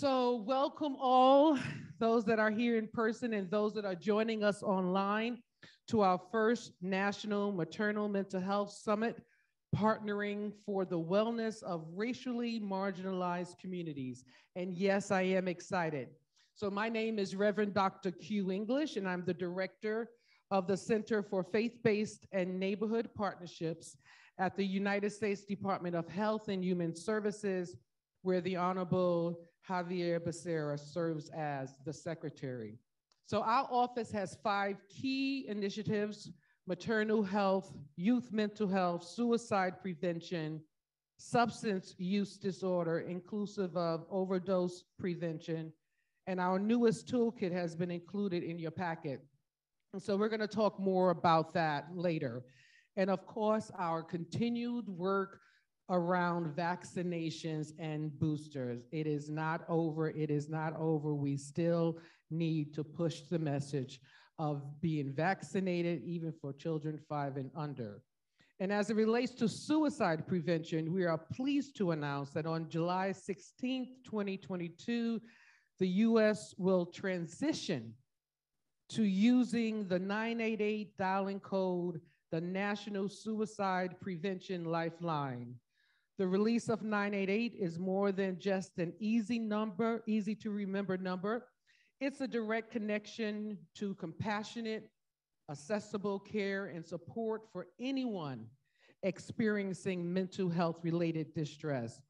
So welcome all those that are here in person and those that are joining us online to our first National Maternal Mental Health Summit, partnering for the wellness of racially marginalized communities. And yes, I am excited. So my name is Reverend Dr. Q English, and I'm the director of the Center for Faith-Based and Neighborhood Partnerships at the United States Department of Health and Human Services, where the Honorable Javier Becerra serves as the secretary. So our office has 5 key initiatives: maternal health, youth mental health, suicide prevention, substance use disorder, inclusive of overdose prevention, and our newest toolkit has been included in your packet. And so we're going to talk more about that later. And of course, our continued work around vaccinations and boosters. It is not over. It is not over. We still need to push the message of being vaccinated, even for children 5 and under. And as it relates to suicide prevention, we are pleased to announce that on July 16th, 2022, the U.S. will transition to using the 988 dialing code, the National Suicide Prevention Lifeline. The release of 988 is more than just an easy number, easy to remember number. It's a direct connection to compassionate, accessible care and support for anyone experiencing mental health related distress.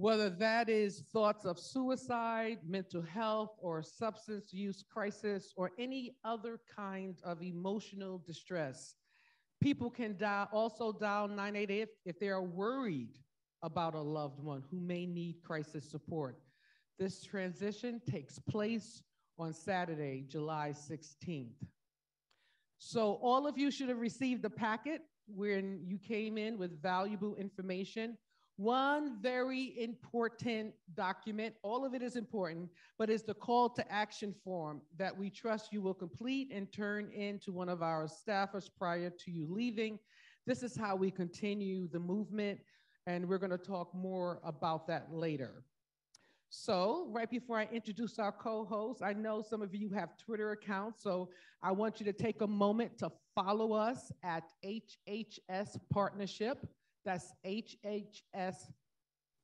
Whether that is thoughts of suicide, mental health, or substance use crisis, or any other kind of emotional distress, people can also dial 988 if they are worried about a loved one who may need crisis support. This transition takes place on Saturday, July 16th. So all of you should have received a packet when you came in with valuable information. One very important document, all of it is important, but it's the call to action form that we trust you will complete and turn in to one of our staffers prior to you leaving. This is how we continue the movement, and we're going to talk more about that later. So right before I introduce our co-hosts, I know some of you have Twitter accounts, so I want you to take a moment to follow us at HHS Partnership. That's HHS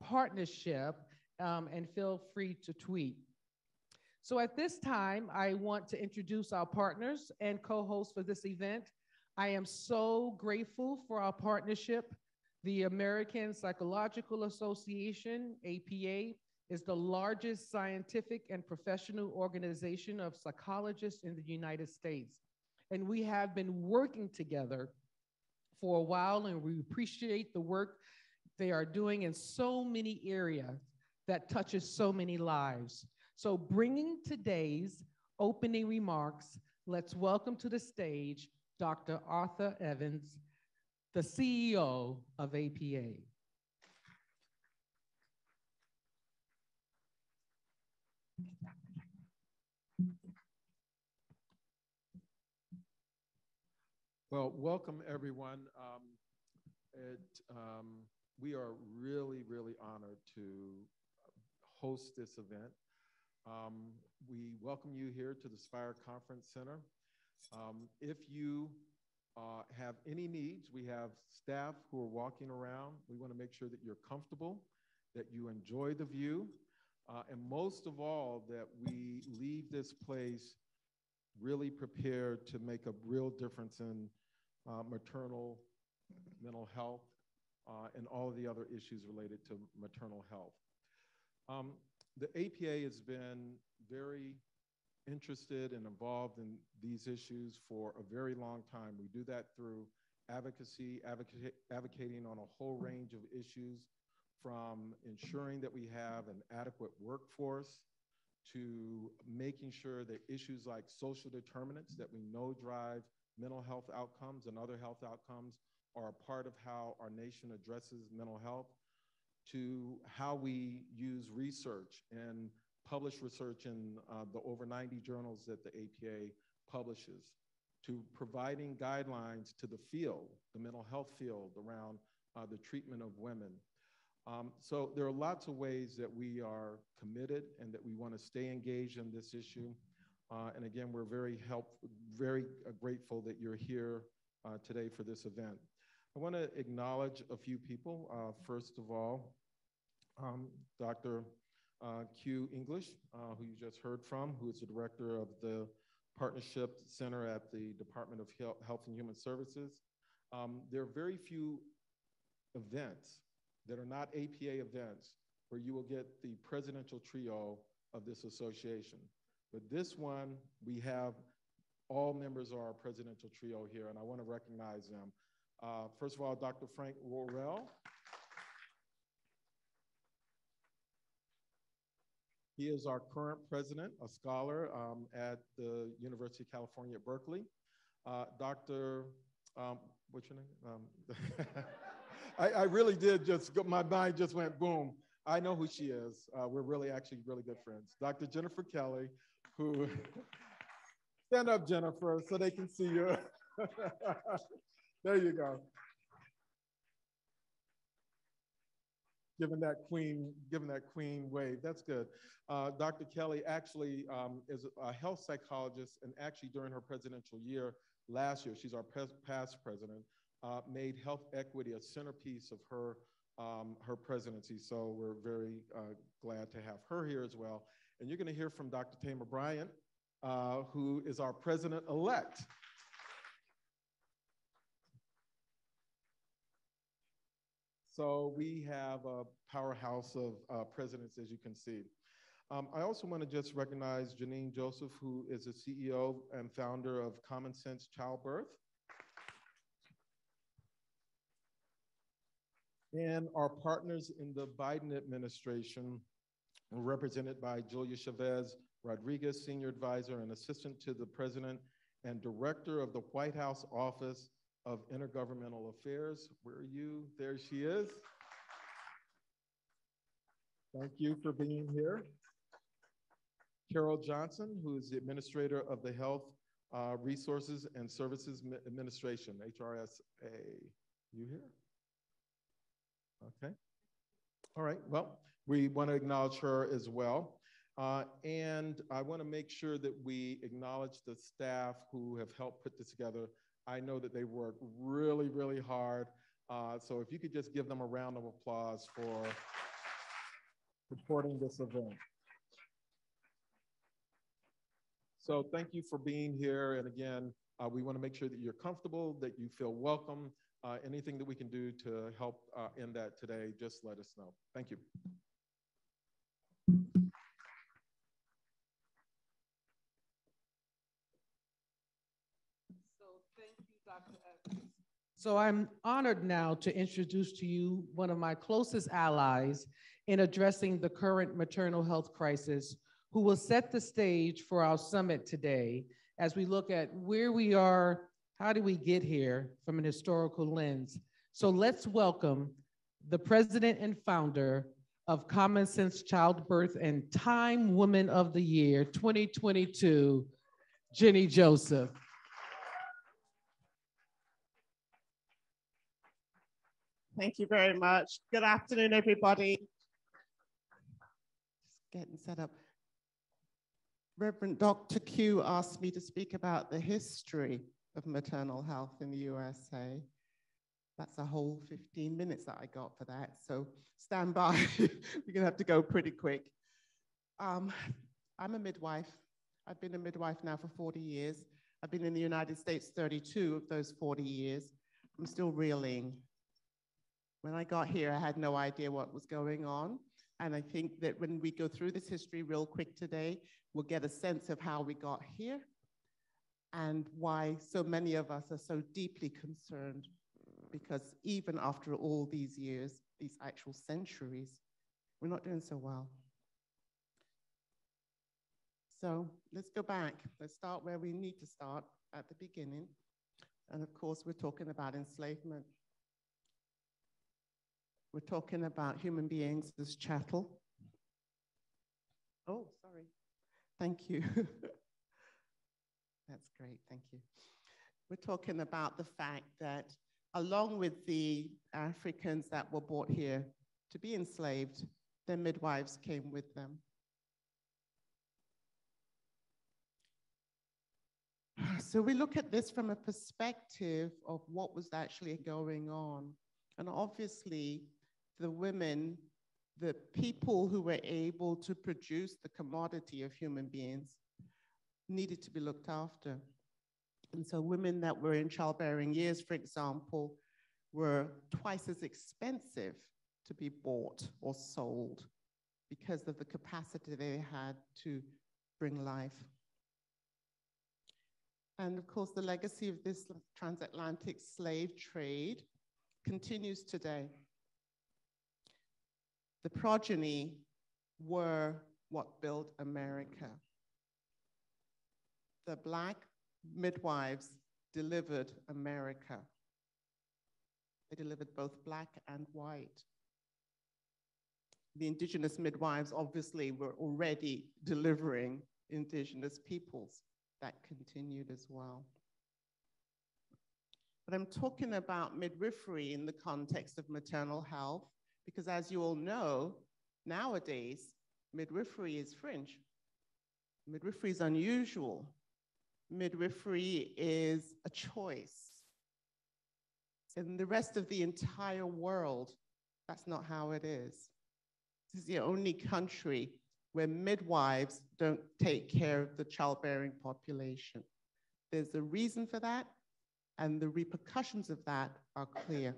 Partnership, and feel free to tweet. So at this time, I want to introduce our partners and co-hosts for this event. I am so grateful for our partnership. The American Psychological Association, APA, is the largest scientific and professional organization of psychologists in the United States. And we have been working together for a while, and we appreciate the work they are doing in so many areas that touches so many lives. So bringing today's opening remarks, let's welcome to the stage Dr. Arthur Evans, the CEO of APA. Well, welcome everyone. We are really, really honored to host this event. We welcome you here to the Spire Conference Center. If you have any needs, we have staff who are walking around. We want to make sure that you're comfortable, that you enjoy the view, and most of all, that we leave this place really prepared to make a real difference in maternal mental health and all of the other issues related to maternal health. The APA has been very interested and involved in these issues for a very long time. We do that through advocacy, advocating on a whole range of issues, from ensuring that we have an adequate workforce to making sure that issues like social determinants that we know drive mental health outcomes and other health outcomes are a part of how our nation addresses mental health, to how we use research and publish research in the over 90 journals that the APA publishes. to providing guidelines to the field, the mental health field, around the treatment of women. So there are lots of ways that we are committed and that we want to stay engaged in this issue. And again, we're very grateful that you're here today for this event. I want to acknowledge a few people. First of all, Dr. Q English, who you just heard from, who is the director of the Partnership Center at the Department of Health and Human Services. There are very few events that are not APA events where you will get the presidential trio of this association. But this one, we have all members of our presidential trio here, and I want to recognize them. First of all, Dr. Frank Worrell. He is our current president, a scholar at the University of California at Berkeley. Dr. What's your name? I really did just, my mind just went boom. I know who she is. We're really actually really good friends. Dr. Jennifer Kelly, who, stand up Jennifer so they can see you. There you go. Given that queen wave, that's good. Dr. Kelly actually is a health psychologist, and actually during her presidential year last year, she's our past president, made health equity a centerpiece of her her presidency. So we're very glad to have her here as well. And you're going to hear from Dr. Tema Bryant, who is our president-elect. So we have a powerhouse of presidents, as you can see. I also want to just recognize Jenny Joseph, who is the CEO and founder of Common Sense Childbirth. And our partners in the Biden administration, represented by Julia Chavez Rodriguez, Senior Advisor and Assistant to the President and Director of the White House Office of Intergovernmental Affairs. Where are you? There she is. Thank you for being here. Carol Johnson, who is the Administrator of the Health Resources and Services Administration, HRSA. You here? Okay. All right, well, we want to acknowledge her as well. And I want to make sure that we acknowledge the staff who have helped put this together. I know that they work really, really hard. So if you could just give them a round of applause for supporting this event. So thank you for being here. And again, we want to make sure that you're comfortable, that you feel welcome. Anything that we can do to help in that today, just let us know. Thank you. So I'm honored now to introduce to you one of my closest allies in addressing the current maternal health crisis, who will set the stage for our summit today as we look at where we are, how do we get here from an historical lens. So let's welcome the president and founder of Common Sense Childbirth and Time Woman of the Year 2022, Jenny Joseph. Thank you very much. Good afternoon, everybody. Just getting set up. Reverend Dr. Q asked me to speak about the history of maternal health in the USA. That's a whole 15 minutes that I got for that. So stand by. You're going to have to go pretty quick. I'm a midwife. I've been a midwife now for 40 years. I've been in the United States 32 of those 40 years. I'm still reeling. When I got here, I had no idea what was going on. And I think that when we go through this history real quick today, we'll get a sense of how we got here and why so many of us are so deeply concerned, because even after all these years, these actual centuries, we're not doing so well. So let's go back. Let's start where we need to start, at the beginning. And of course, we're talking about enslavement. We're talking about human beings as chattel. Oh, sorry. Thank you. That's great, thank you. we're talking about the fact that along with the Africans that were brought here to be enslaved, their midwives came with them. So we look at this from a perspective of what was actually going on. And obviously, the women, the people who were able to produce the commodity of human beings needed to be looked after. And so women that were in childbearing years, for example, were twice as expensive to be bought or sold because of the capacity they had to bring life. And of course, the legacy of this transatlantic slave trade continues today. The progeny were what built America. The Black midwives delivered America. They delivered both Black and white. The indigenous midwives obviously were already delivering indigenous peoples. That continued as well. But I'm talking about midwifery in the context of maternal health, because as you all know, nowadays, midwifery is fringe. Midwifery is unusual. Midwifery is a choice. In the rest of the entire world, that's not how it is. This is the only country where midwives don't take care of the childbearing population. There's a reason for that, and the repercussions of that are clear.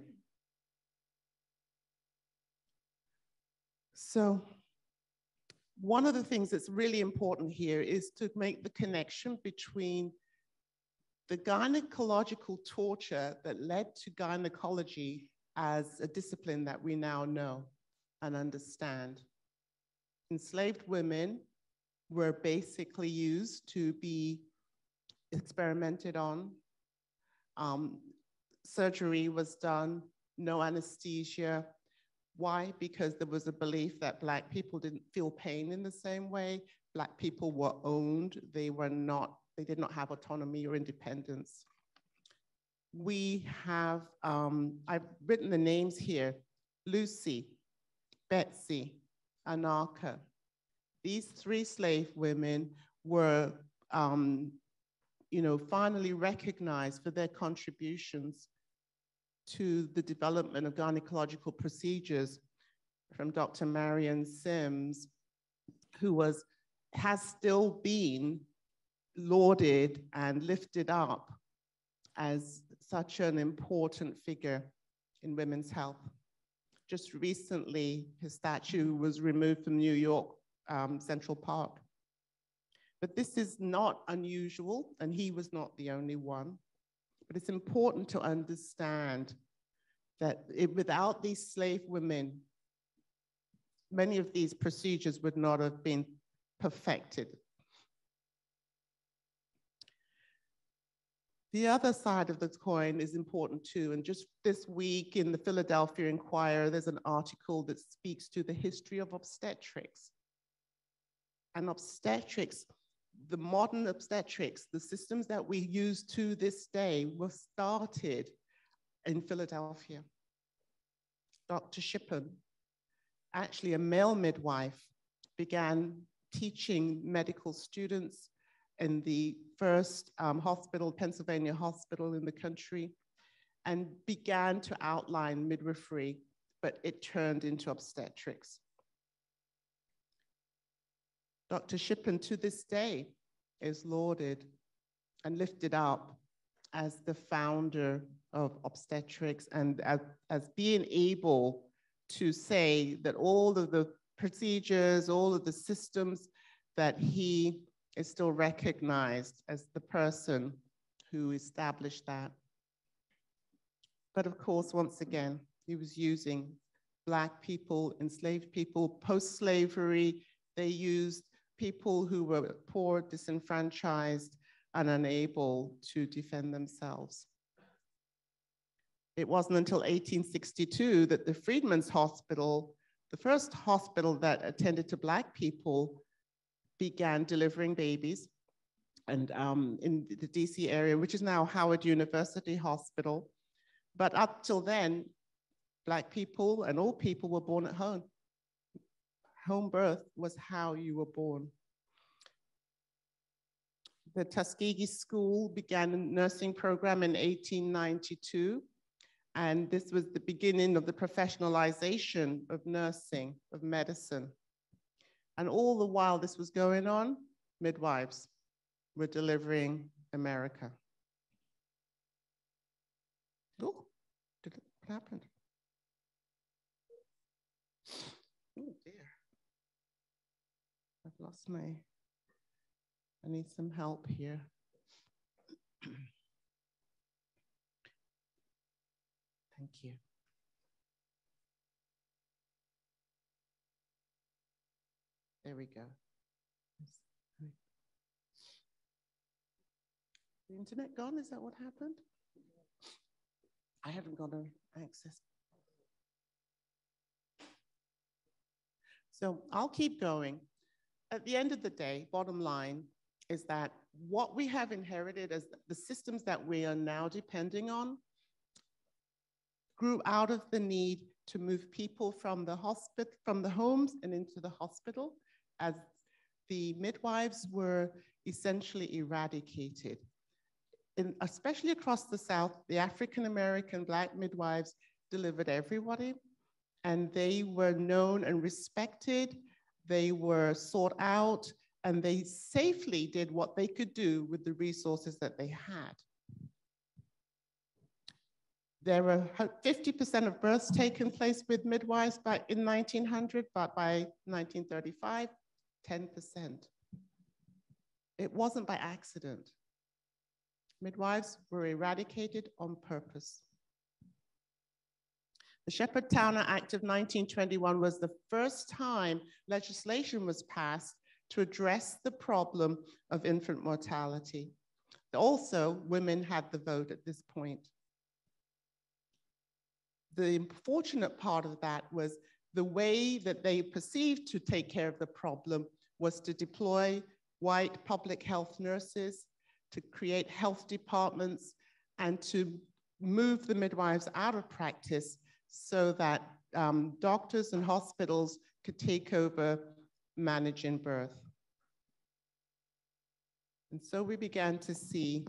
So one of the things that's really important here is to make the connection between the gynecological torture that led to gynecology as a discipline that we now know and understand. Enslaved women were basically used to be experimented on. Surgery was done, no anesthesia. Why? Because there was a belief that Black people didn't feel pain in the same way. Black people were owned. They did not have autonomy or independence. We have, I've written the names here, Lucy, Betsy, Anarka. These three slave women were, finally recognized for their contributions to the development of gynecological procedures from Dr. Marion Sims, who has still been lauded and lifted up as such an important figure in women's health. Just recently, his statue was removed from New York Central Park. But this is not unusual, and he was not the only one. But it's important to understand that without these slave women, many of these procedures would not have been perfected. The other side of the coin is important too, and just this week in the Philadelphia Inquirer, there's an article that speaks to the history of obstetrics. And obstetrics, the modern obstetrics, the systems that we use to this day were started in Philadelphia. Dr. Shippen, actually a male midwife, began teaching medical students in the first hospital, Pennsylvania hospital in the country, and began to outline midwifery, but it turned into obstetrics. Dr. Shippen to this day is lauded and lifted up as the founder of obstetrics and as being able to say that all of the procedures, all of the systems that he is still recognized as the person who established that. But of course, once again, he was using Black people, enslaved people, post-slavery. They used people who were poor, disenfranchised, and unable to defend themselves. It wasn't until 1862 that the Freedmen's Hospital, the first hospital that attended to Black people, began delivering babies and in the DC area, which is now Howard University Hospital. But up till then, Black people and all people were born at home. Home birth was how you were born. The Tuskegee School began a nursing program in 1892. And this was the beginning of the professionalization of nursing, of medicine. And all the while this was going on, midwives were delivering America. Oh, what happened? Oh dear, I've lost my, I need some help here. Thank you. There we go. The internet gone? Is that what happened? I haven't got an access. So I'll keep going. At the end of the day, bottom line is that what we have inherited as the systems that we are now depending on grew out of the need to move people from the hospital, from the homes and into the hospital, as the midwives were essentially eradicated. In, especially across the South, the African-American Black midwives delivered everybody, and they were known and respected. They were sought out, and they safely did what they could do with the resources that they had. There were 50% of births taken place with midwives by, in 1900, but by 1935, 10%. It wasn't by accident. Midwives were eradicated on purpose. The Shepherd-Towner Act of 1921 was the first time legislation was passed to address the problem of infant mortality. Also, women had the vote at this point. The unfortunate part of that was the way that they perceived to take care of the problem was to deploy white public health nurses, to create health departments, and to move the midwives out of practice so that doctors and hospitals could take over managing birth. And so we began to see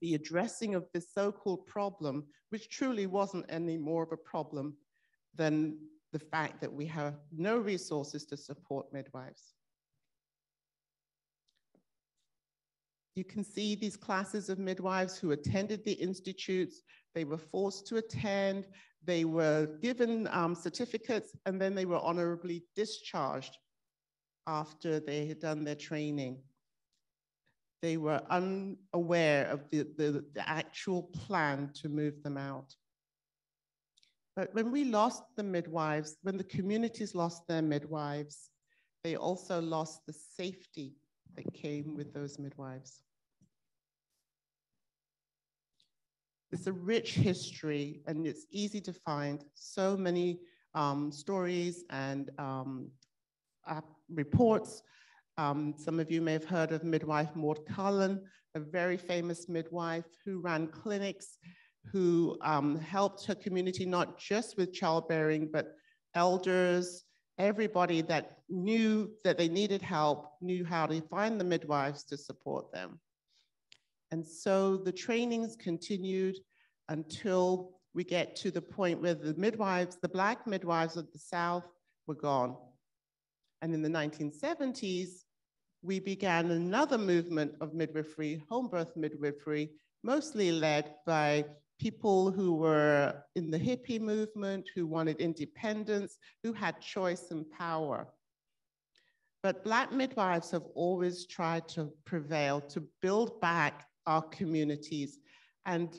the addressing of this so-called problem, which truly wasn't any more of a problem than the fact that we have no resources to support midwives. You can see these classes of midwives who attended the institutes. They were forced to attend. They were given certificates, and then they were honorably discharged after they had done their training. They were unaware of the actual plan to move them out. But when we lost the midwives, when the communities lost their midwives, they also lost the safety that came with those midwives. It's a rich history, and it's easy to find so many stories and reports. Some of you may have heard of midwife Maud Cullen, a very famous midwife who ran clinics, who helped her community, not just with childbearing, but elders, everybody that knew that they needed help, knew how to find the midwives to support them. And so the trainings continued until we get to the point where the midwives, the Black midwives of the South, were gone. And in the 1970s, we began another movement of midwifery, home birth midwifery, mostly led by people who were in the hippie movement, who wanted independence, who had choice and power. But Black midwives have always tried to prevail, to build back our communities. And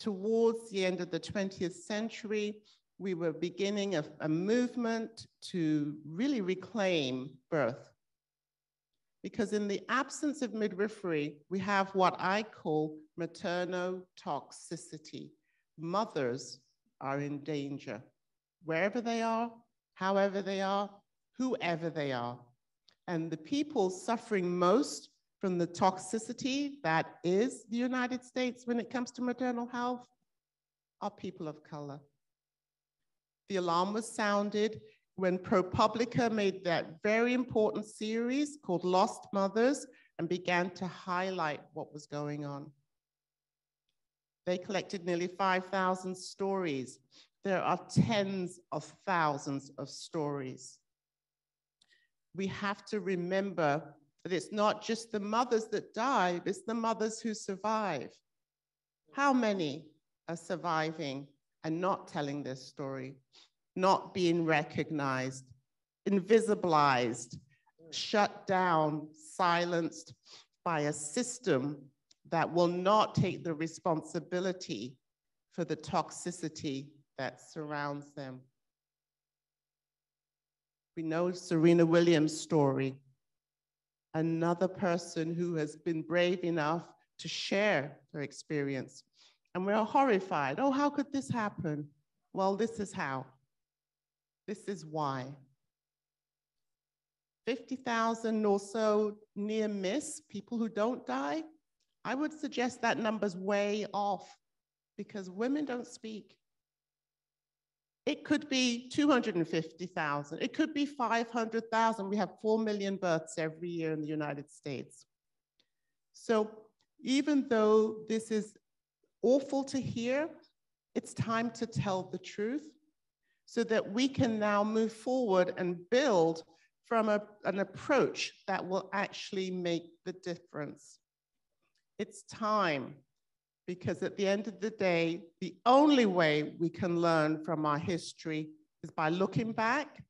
towards the end of the 20th century, we were beginning a movement to really reclaim birth. Because in the absence of midwifery, we have what I call maternotoxicity. Mothers are in danger, wherever they are, however they are, whoever they are. And the people suffering most from the toxicity that is the United States when it comes to maternal health are people of color. The alarm was sounded when ProPublica made that very important series called Lost Mothers and began to highlight what was going on. They collected nearly 5,000 stories. There are tens of thousands of stories. We have to remember that it's not just the mothers that die, it's the mothers who survive. How many are surviving and not telling their story, not being recognized, invisibilized, shut down, silenced by a system that will not take the responsibility for the toxicity that surrounds them? We know Serena Williams' story, another person who has been brave enough to share her experience. And we're horrified. Oh, how could this happen? Well, this is how. This is why. 50,000 or so near miss, people who don't die. I would suggest that number's way off because women don't speak. It could be 250,000. It could be 500,000. We have 4 million births every year in the United States. So even though this is awful to hear, it's time to tell the truth so that we can now move forward and build from an approach that will actually make the difference. It's time, because at the end of the day, the only way we can learn from our history is by looking back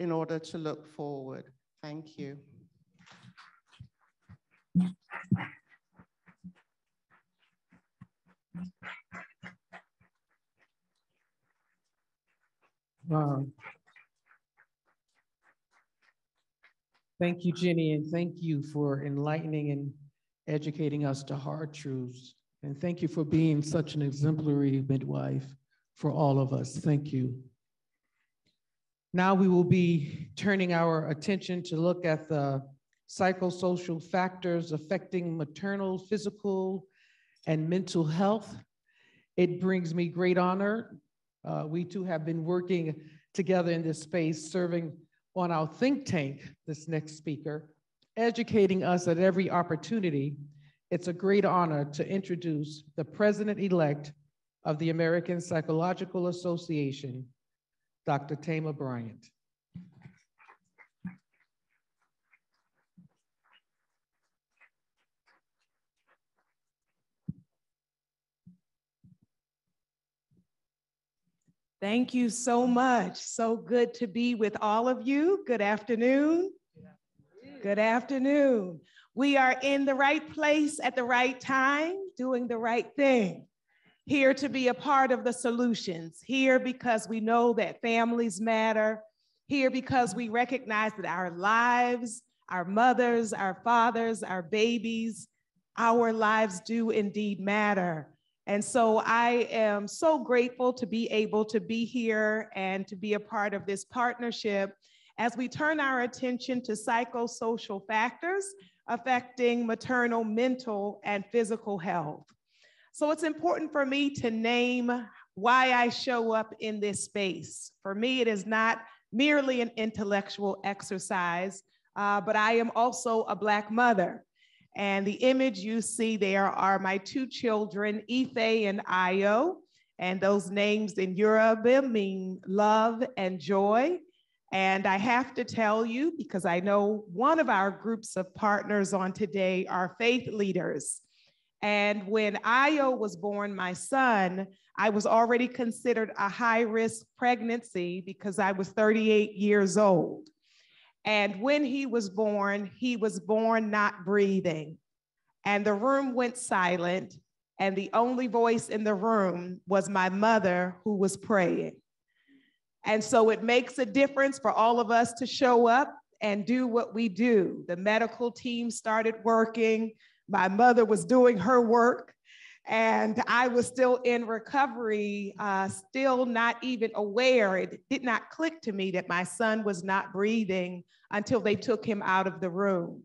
in order to look forward. Thank you. Wow. Thank you, Jenny, and thank you for enlightening and educating us to hard truths. And thank you for being such an exemplary midwife for all of us. Thank you. Now we will be turning our attention to look at the psychosocial factors affecting maternal, physical, and mental health. It brings me great honor. We too have been working together in this space, serving on our think tank, this next speaker, educating us at every opportunity. It's a great honor to introduce the president-elect of the American Psychological Association, Dr. Tema Bryant. Thank you so much. So good to be with all of you. Good afternoon. Good afternoon. We are in the right place at the right time, doing the right thing. Here to be a part of the solutions. Here because we know that families matter. Here because we recognize that our lives, our mothers, our fathers, our babies, our lives do indeed matter. And so I am so grateful to be able to be here and to be a part of this partnership as we turn our attention to psychosocial factors affecting maternal, mental, and physical health. So it's important for me to name why I show up in this space. For me, it is not merely an intellectual exercise, but I am also a Black mother. And the image you see there are my two children, Ife and Ayo, and those names in Yoruba mean love and joy. And I have to tell you, because I know one of our groups of partners on today are faith leaders. And when Ayo was born, my son, I was already considered a high-risk pregnancy because I was 38 years old. And when he was born not breathing. And the room went silent. And the only voice in the room was my mother, who was praying. And so it makes a difference for all of us to show up and do what we do. The medical team started working. My mother was doing her work. And I was still in recovery, still not even aware. It did not click to me that my son was not breathing until they took him out of the room.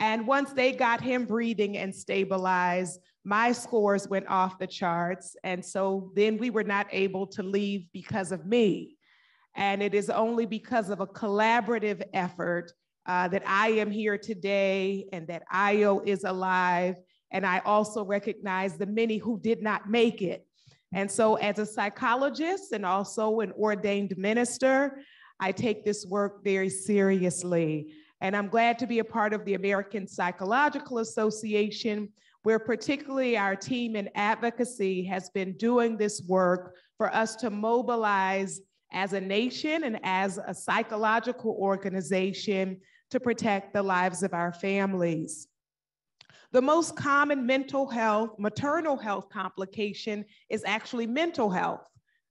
And once they got him breathing and stabilized, my scores went off the charts. And so then we were not able to leave because of me. And it is only because of a collaborative effort that I am here today and that Ayo is alive. And I also recognize the many who did not make it. And so as a psychologist and also an ordained minister, I take this work very seriously. And I'm glad to be a part of the American Psychological Association, where particularly our team in advocacy has been doing this work for us to mobilize as a nation and as a psychological organization to protect the lives of our families. The most common mental health, maternal health complication is actually mental health.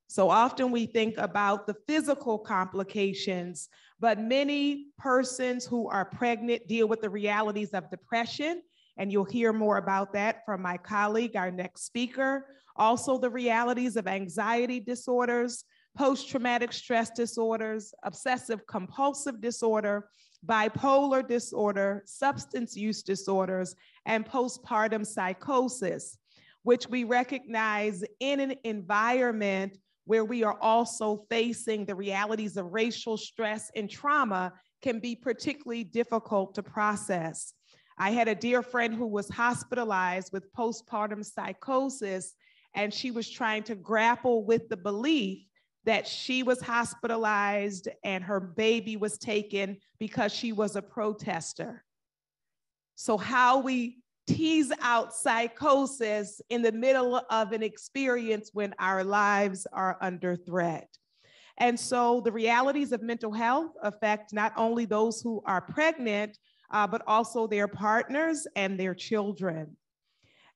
So often we think about the physical complications, but many persons who are pregnant deal with the realities of depression, and you'll hear more about that from my colleague, our next speaker. Also the realities of anxiety disorders, post-traumatic stress disorders, obsessive compulsive disorder, bipolar disorder, substance use disorders, and postpartum psychosis, which we recognize in an environment where we are also facing the realities of racial stress and trauma can be particularly difficult to process. I had a dear friend who was hospitalized with postpartum psychosis, and she was trying to grapple with the belief that she was hospitalized and her baby was taken because she was a protester. So how we tease out psychosis in the middle of an experience when our lives are under threat. And so the realities of mental health affect not only those who are pregnant, but also their partners and their children.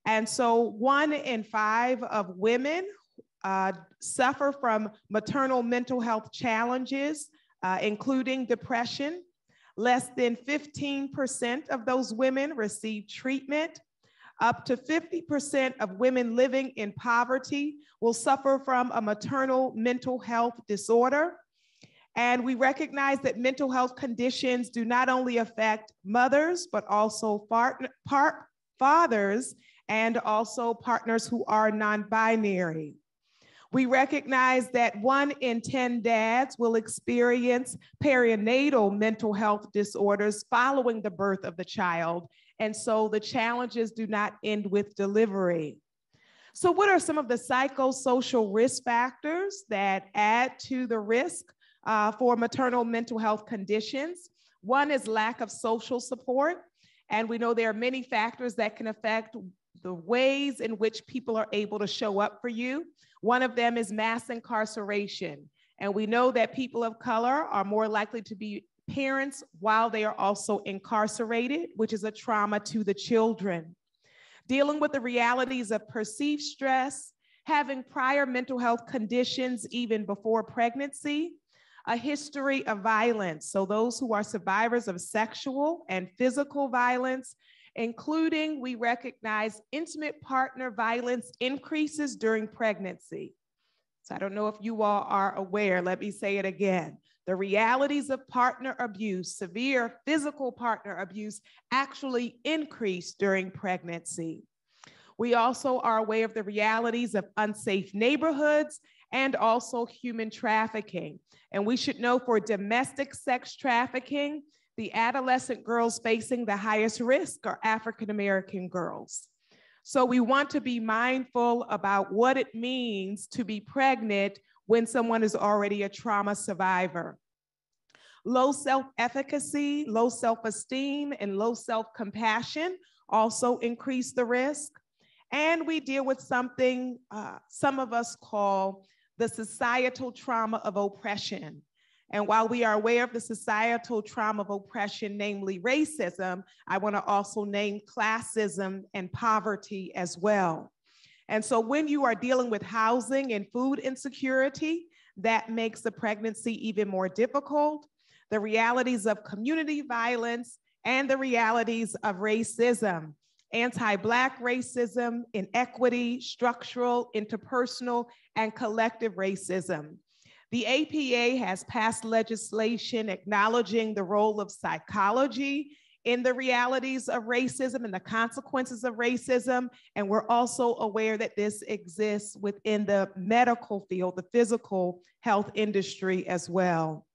And so 1 in 5 of women suffer from maternal mental health challenges, including depression. Less than 15% of those women receive treatment. Up to 50% of women living in poverty will suffer from a maternal mental health disorder. And we recognize that mental health conditions do not only affect mothers, but also fathers and also partners who are non-binary. We recognize that 1 in 10 dads will experience perinatal mental health disorders following the birth of the child. And so the challenges do not end with delivery. So what are some of the psychosocial risk factors that add to the risk for maternal mental health conditions? One is lack of social support. And we know there are many factors that can affect the ways in which people are able to show up for you. One of them is mass incarceration. And we know that people of color are more likely to be parents while they are also incarcerated, which is a trauma to the children. Dealing with the realities of perceived stress, having prior mental health conditions even before pregnancy, a history of violence. So those who are survivors of sexual and physical violence, including, we recognize intimate partner violence increases during pregnancy. So I don't know if you all are aware, let me say it again. The realities of partner abuse, severe physical partner abuse, actually increase during pregnancy. We also are aware of the realities of unsafe neighborhoods and also human trafficking. And we should know for domestic sex trafficking, the adolescent girls facing the highest risk are African-American girls. So we want to be mindful about what it means to be pregnant when someone is already a trauma survivor. Low self-efficacy, low self-esteem, and low self-compassion also increase the risk. And we deal with something some of us call the societal trauma of oppression. And while we are aware of the societal trauma of oppression, namely racism, I want to also name classism and poverty as well. And so when you are dealing with housing and food insecurity, that makes the pregnancy even more difficult. The realities of community violence and the realities of racism, anti-Black racism, inequity, structural, interpersonal, and collective racism. The APA has passed legislation acknowledging the role of psychology in the realities of racism and the consequences of racism. And we're also aware that this exists within the medical field, the physical health industry as well.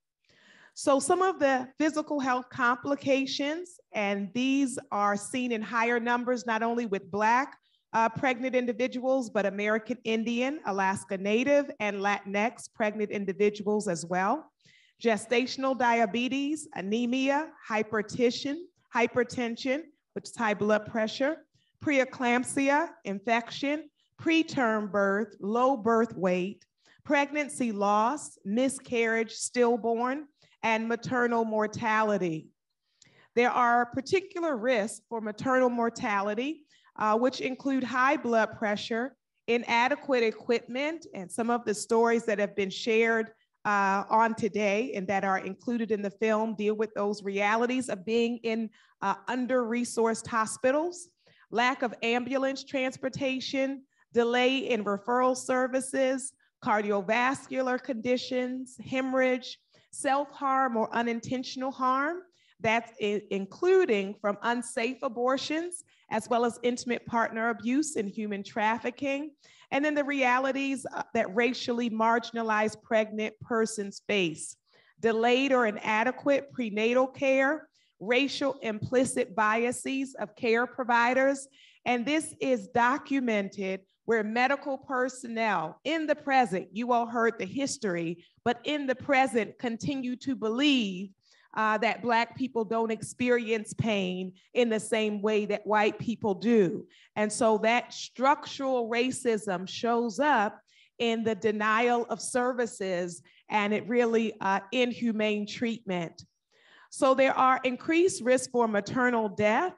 So some of the physical health complications, and these are seen in higher numbers, not only with Black pregnant individuals, but American Indian, Alaska Native, and Latinx pregnant individuals as well. Gestational diabetes, anemia, hypertension, which is high blood pressure, preeclampsia, infection, preterm birth, low birth weight, pregnancy loss, miscarriage, stillborn, and maternal mortality. There are particular risks for maternal mortality, which include high blood pressure, inadequate equipment, and some of the stories that have been shared on today and that are included in the film deal with those realities of being in under-resourced hospitals, lack of ambulance transportation, delay in referral services, cardiovascular conditions, hemorrhage, self-harm or unintentional harm, that's including from unsafe abortions, as well as intimate partner abuse and human trafficking. And then the realities that racially marginalized pregnant persons face, delayed or inadequate prenatal care, racial implicit biases of care providers. And this is documented where medical personnel in the present, you all heard the history, but in the present continue to believe that Black people don't experience pain in the same way that white people do. And so that structural racism shows up in the denial of services and it really inhumane treatment. So there are increased risks for maternal death.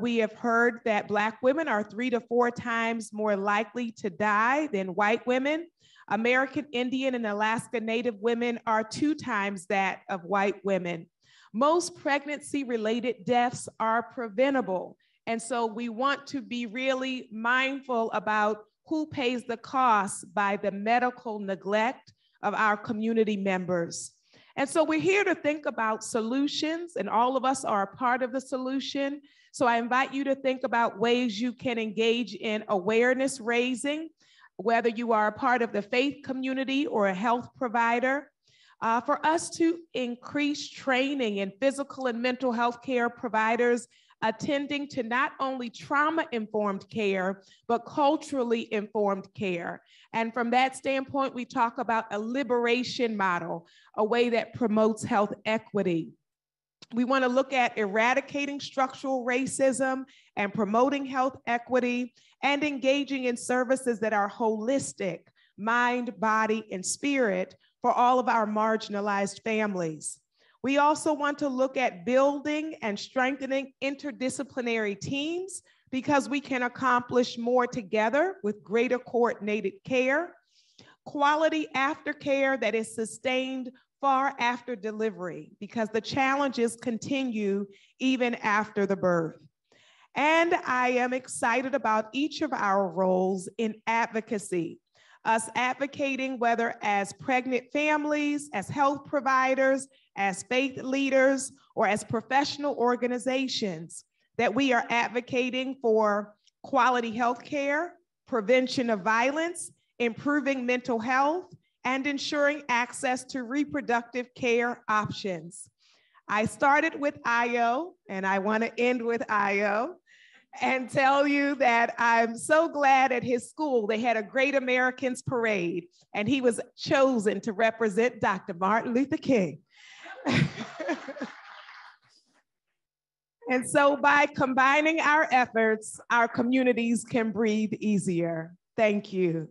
We have heard that Black women are 3 to 4 times more likely to die than white women. American Indian and Alaska Native women are 2 times that of white women. Most pregnancy-related deaths are preventable. And so we want to be really mindful about who pays the cost by the medical neglect of our community members. And so we're here to think about solutions, and all of us are a part of the solution. So I invite you to think about ways you can engage in awareness raising, whether you are a part of the faith community or a health provider, for us to increase training in physical and mental health care providers attending to not only trauma-informed care, but culturally informed care. And from that standpoint, we talk about a liberation model, a way that promotes health equity. We want to look at eradicating structural racism and promoting health equity and engaging in services that are holistic, mind, body, and spirit for all of our marginalized families. We also want to look at building and strengthening interdisciplinary teams because we can accomplish more together with greater coordinated care, quality aftercare that is sustained far after delivery because the challenges continue even after the birth. And I am excited about each of our roles in advocacy, us advocating whether as pregnant families, as health providers, as faith leaders, or as professional organizations, that we are advocating for quality health care, prevention of violence, improving mental health, and ensuring access to reproductive care options. I started with Ayo, and I want to end with Ayo and tell you that I'm so glad at his school, they had a Great Americans Parade, and he was chosen to represent Dr. Martin Luther King. And so by combining our efforts, our communities can breathe easier. Thank you.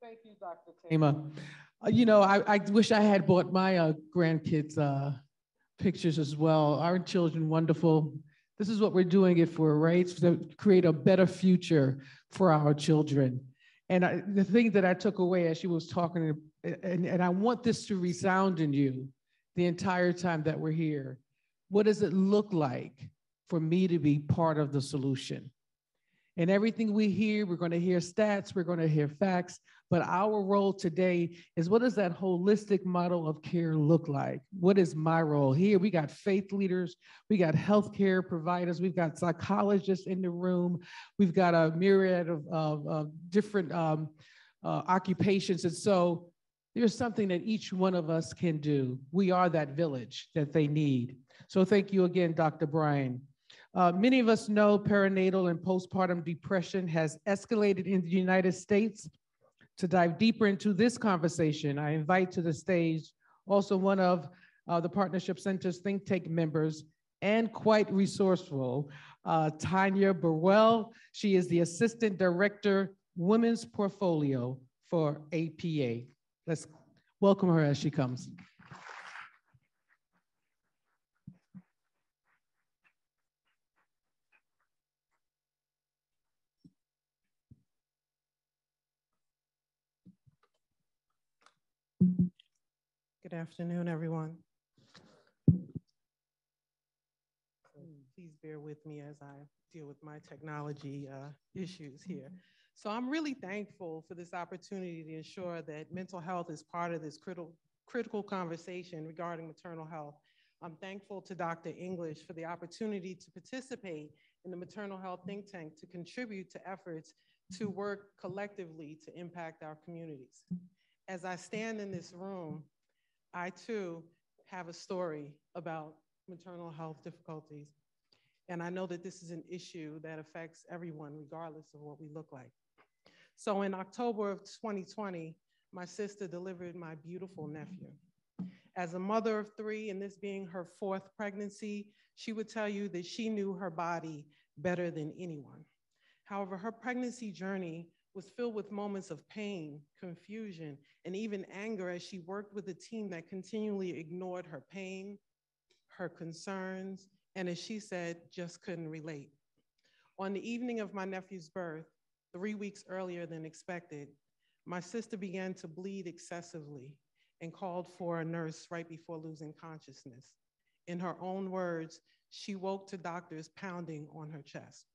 Thank you, Dr. Tema. You know, I wish I had bought my grandkids pictures as well. Our children, wonderful. This is what we're doing it for, right? To create a better future for our children. And the thing that I took away as she was talking, and I want this to resound in you the entire time that we're here. What does it look like for me to be part of the solution? And everything we hear, we're going to hear stats, we're going to hear facts, but our role today is, what does that holistic model of care look like? What is my role? Here we got faith leaders, we got healthcare providers, we've got psychologists in the room, we've got a myriad of different occupations. And so there's something that each one of us can do. We are that village that they need. So thank you again, Dr. Bryant. Many of us know perinatal and postpartum depression has escalated in the United States. To dive deeper into this conversation, I invite to the stage also one of the Partnership Center's think tank members and quite resourceful, Tanya Burwell. She is the Assistant Director, Women's Portfolio for APA. Let's welcome her as she comes. Good afternoon, everyone. Please bear with me as I deal with my technology issues here. So I'm really thankful for this opportunity to ensure that mental health is part of this critical conversation regarding maternal health. I'm thankful to Dr. English for the opportunity to participate in the maternal health think tank to contribute to efforts to work collectively to impact our communities. As I stand in this room, I too have a story about maternal health difficulties. And I know that this is an issue that affects everyone regardless of what we look like. So in October of 2020, my sister delivered my beautiful nephew. As a mother of three, and this being her fourth pregnancy, she would tell you that she knew her body better than anyone. However, her pregnancy journey was filled with moments of pain, confusion, and even anger as she worked with a team that continually ignored her pain, her concerns, and as she said, just couldn't relate. On the evening of my nephew's birth, 3 weeks earlier than expected, my sister began to bleed excessively and called for a nurse right before losing consciousness. In her own words, she woke to doctors pounding on her chest.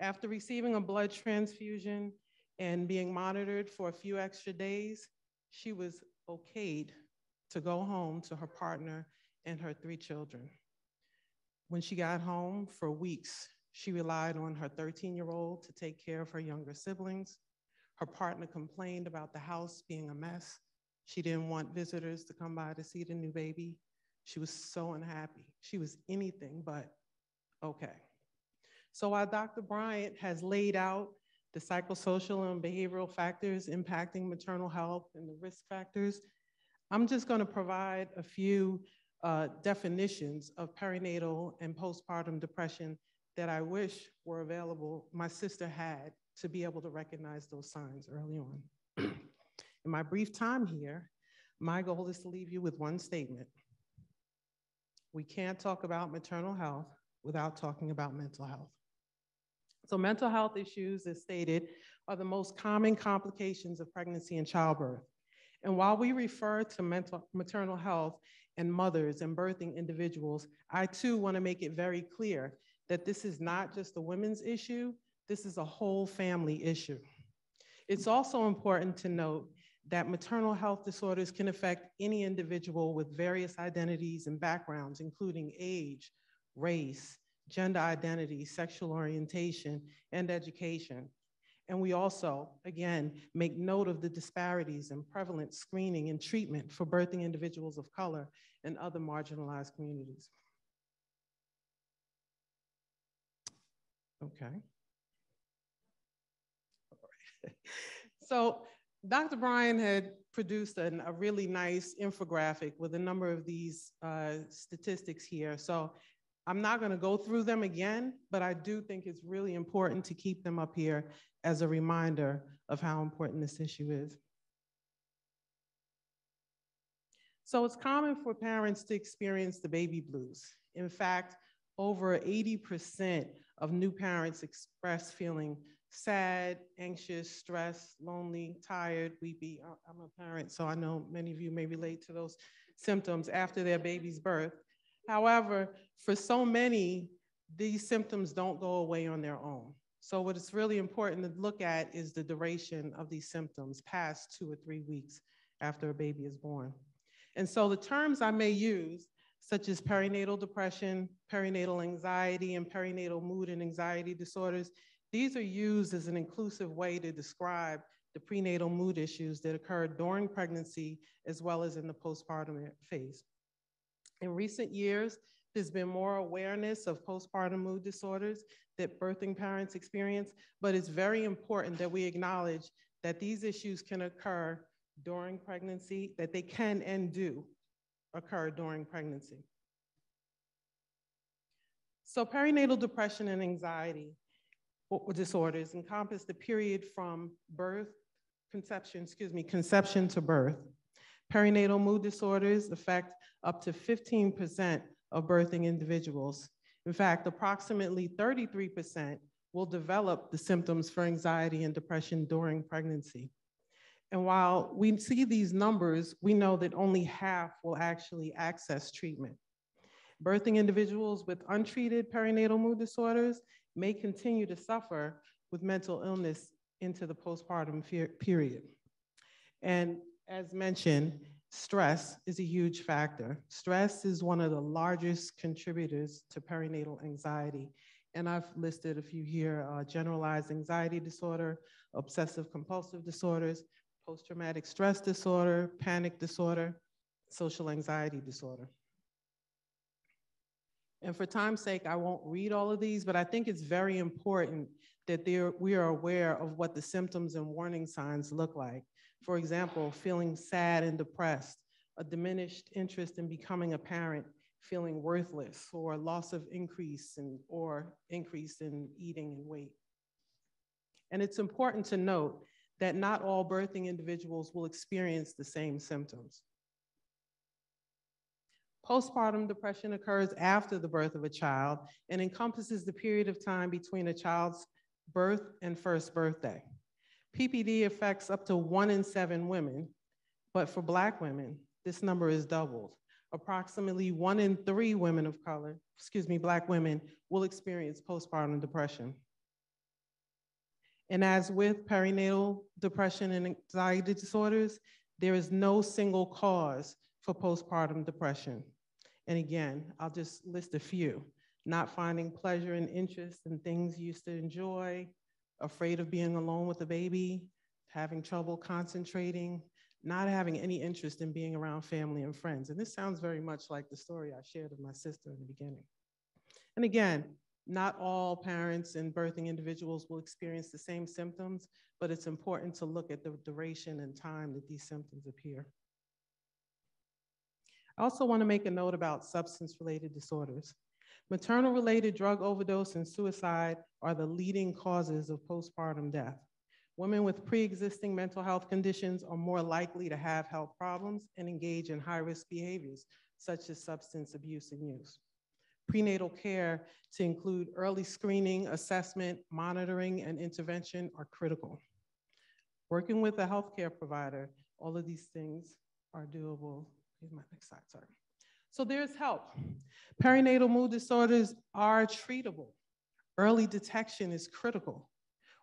After receiving a blood transfusion and being monitored for a few extra days, she was okayed to go home to her partner and her three children. When she got home, for weeks, she relied on her 13-year-old to take care of her younger siblings. Her partner complained about the house being a mess. She didn't want visitors to come by to see the new baby. She was so unhappy. She was anything but okay. So while Dr. Bryant has laid out the psychosocial and behavioral factors impacting maternal health and the risk factors, I'm just going to provide a few definitions of perinatal and postpartum depression that I wish were available. My sister had to be able to recognize those signs early on. In my brief time here, my goal is to leave you with one statement. We can't talk about maternal health without talking about mental health. So mental health issues, as stated, are the most common complications of pregnancy and childbirth. And while we refer to maternal health and mothers and birthing individuals, I too want to make it very clear that this is not just a women's issue, this is a whole family issue. It's also important to note that maternal health disorders can affect any individual with various identities and backgrounds, including age, race, gender identity, sexual orientation, and education. And we also, again, make note of the disparities in prevalent screening and treatment for birthing individuals of color and other marginalized communities. Okay. All right. So Dr. Bryant had produced a really nice infographic with a number of these statistics here. So I'm not going to go through them again, but I do think it's really important to keep them up here as a reminder of how important this issue is. So it's common for parents to experience the baby blues. In fact, over 80% of new parents express feeling sad, anxious, stressed, lonely, tired, weepy. I'm a parent, so I know many of you may relate to those symptoms after their baby's birth. However, for so many, these symptoms don't go away on their own. So what is really important to look at is the duration of these symptoms past 2 or 3 weeks after a baby is born. And so the terms I may use, such as perinatal depression, perinatal anxiety, and perinatal mood and anxiety disorders, these are used as an inclusive way to describe the prenatal mood issues that occur during pregnancy as well as in the postpartum phase. In recent years, there's been more awareness of postpartum mood disorders that birthing parents experience, but it's very important that we acknowledge that these issues can occur during pregnancy, that they can and do occur during pregnancy. So perinatal depression and anxiety disorders encompass the period from conception to birth. Perinatal mood disorders affect up to 15% of birthing individuals. In fact, approximately 33% will develop the symptoms for anxiety and depression during pregnancy. And while we see these numbers, we know that only half will actually access treatment. Birthing individuals with untreated perinatal mood disorders may continue to suffer with mental illness into the postpartum period. And as mentioned, stress is a huge factor. Stress is one of the largest contributors to perinatal anxiety. And I've listed a few here, generalized anxiety disorder, obsessive compulsive disorders, post-traumatic stress disorder, panic disorder, social anxiety disorder. And for time's sake, I won't read all of these, but I think it's very important that we are aware of what the symptoms and warning signs look like. For example, feeling sad and depressed, a diminished interest in becoming a parent, feeling worthless, or loss of increase in eating and weight. And it's important to note that not all birthing individuals will experience the same symptoms. Postpartum depression occurs after the birth of a child and encompasses the period of time between a child's birth and first birthday. PPD affects up to 1 in 7 women, but for Black women, this number is doubled. Approximately 1 in 3 women of color, Black women, will experience postpartum depression. And as with perinatal depression and anxiety disorders, there is no single cause for postpartum depression. And again, I'll just list a few. Not finding pleasure and interest in things you used to enjoy, afraid of being alone with a baby, having trouble concentrating, not having any interest in being around family and friends. And this sounds very much like the story I shared with my sister in the beginning. And again, not all parents and birthing individuals will experience the same symptoms, but it's important to look at the duration and time that these symptoms appear. I also want to make a note about substance-related disorders. Maternal-related drug overdose and suicide are the leading causes of postpartum death. Women with pre-existing mental health conditions are more likely to have health problems and engage in high-risk behaviors, such as substance abuse and use. Prenatal care, to include early screening, assessment, monitoring, and intervention, are critical. Working with a healthcare provider, all of these things are doable. Here's my next slide, sorry. So there's help. Perinatal mood disorders are treatable. Early detection is critical.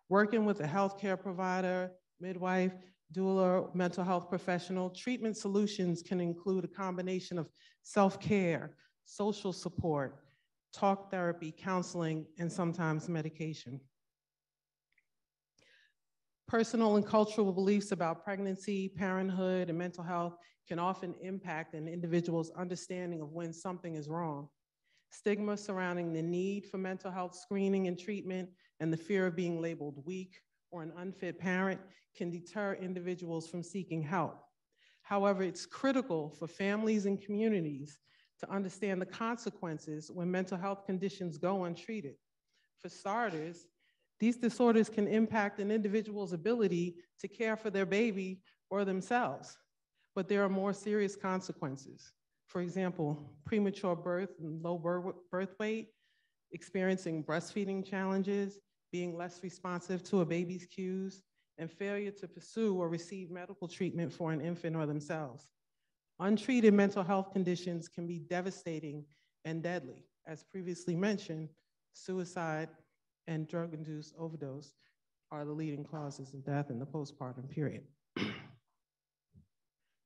Working with a healthcare provider, midwife, doula, mental health professional, treatment solutions can include a combination of self-care, social support, talk therapy, counseling, and sometimes medication. Personal and cultural beliefs about pregnancy, parenthood, and mental health can often impact an individual's understanding of when something is wrong. Stigma surrounding the need for mental health screening and treatment and the fear of being labeled weak or an unfit parent can deter individuals from seeking help. However, it's critical for families and communities to understand the consequences when mental health conditions go untreated. For starters, these disorders can impact an individual's ability to care for their baby or themselves. But there are more serious consequences. For example, premature birth and low birth weight, experiencing breastfeeding challenges, being less responsive to a baby's cues, and failure to pursue or receive medical treatment for an infant or themselves. Untreated mental health conditions can be devastating and deadly. As previously mentioned, suicide, and drug-induced overdose are the leading causes of death in the postpartum period.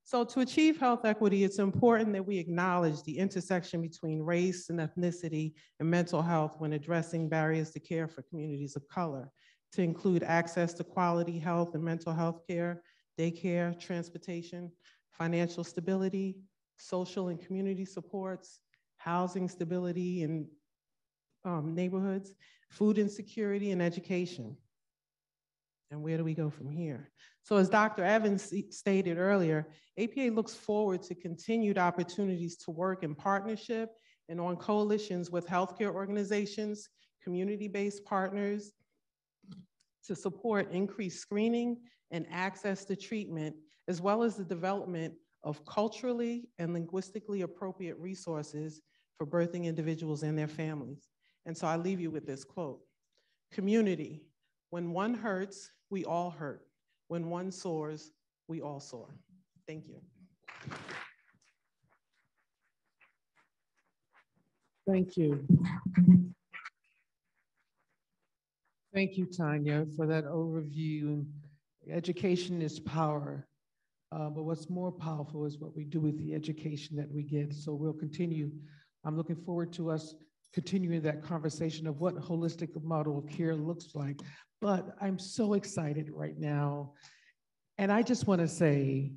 So to achieve health equity, it's important that we acknowledge the intersection between race and ethnicity and mental health when addressing barriers to care for communities of color, to include access to quality health and mental health care, daycare, transportation, financial stability, social and community supports, housing stability in neighborhoods, food insecurity, and education. And where do we go from here? So as Dr. Evans stated earlier, APA looks forward to continued opportunities to work in partnership and on coalitions with healthcare organizations, community-based partners, to support increased screening and access to treatment, as well as the development of culturally and linguistically appropriate resources for birthing individuals and their families. And so I leave you with this quote, community, when one hurts, we all hurt. When one soars, we all soar. Thank you. Thank you. Thank you, Tanya, for that overview. Education is power, but what's more powerful is what we do with the education that we get. So we'll continue. I'm looking forward to us continuing that conversation of what holistic model of care looks like. But I'm so excited right now. And I just want to say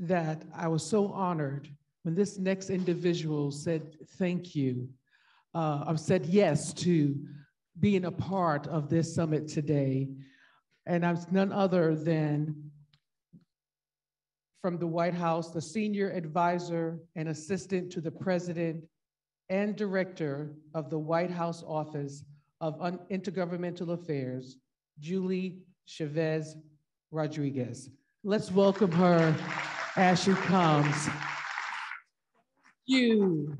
that I was so honored when this next individual said thank you, said yes to being a part of this summit today. And I'm none other than from the White House, the senior advisor and assistant to the president and director of the White House Office of Intergovernmental Affairs, Julia Chavez Rodriguez. Let's welcome her as she comes. Thank you.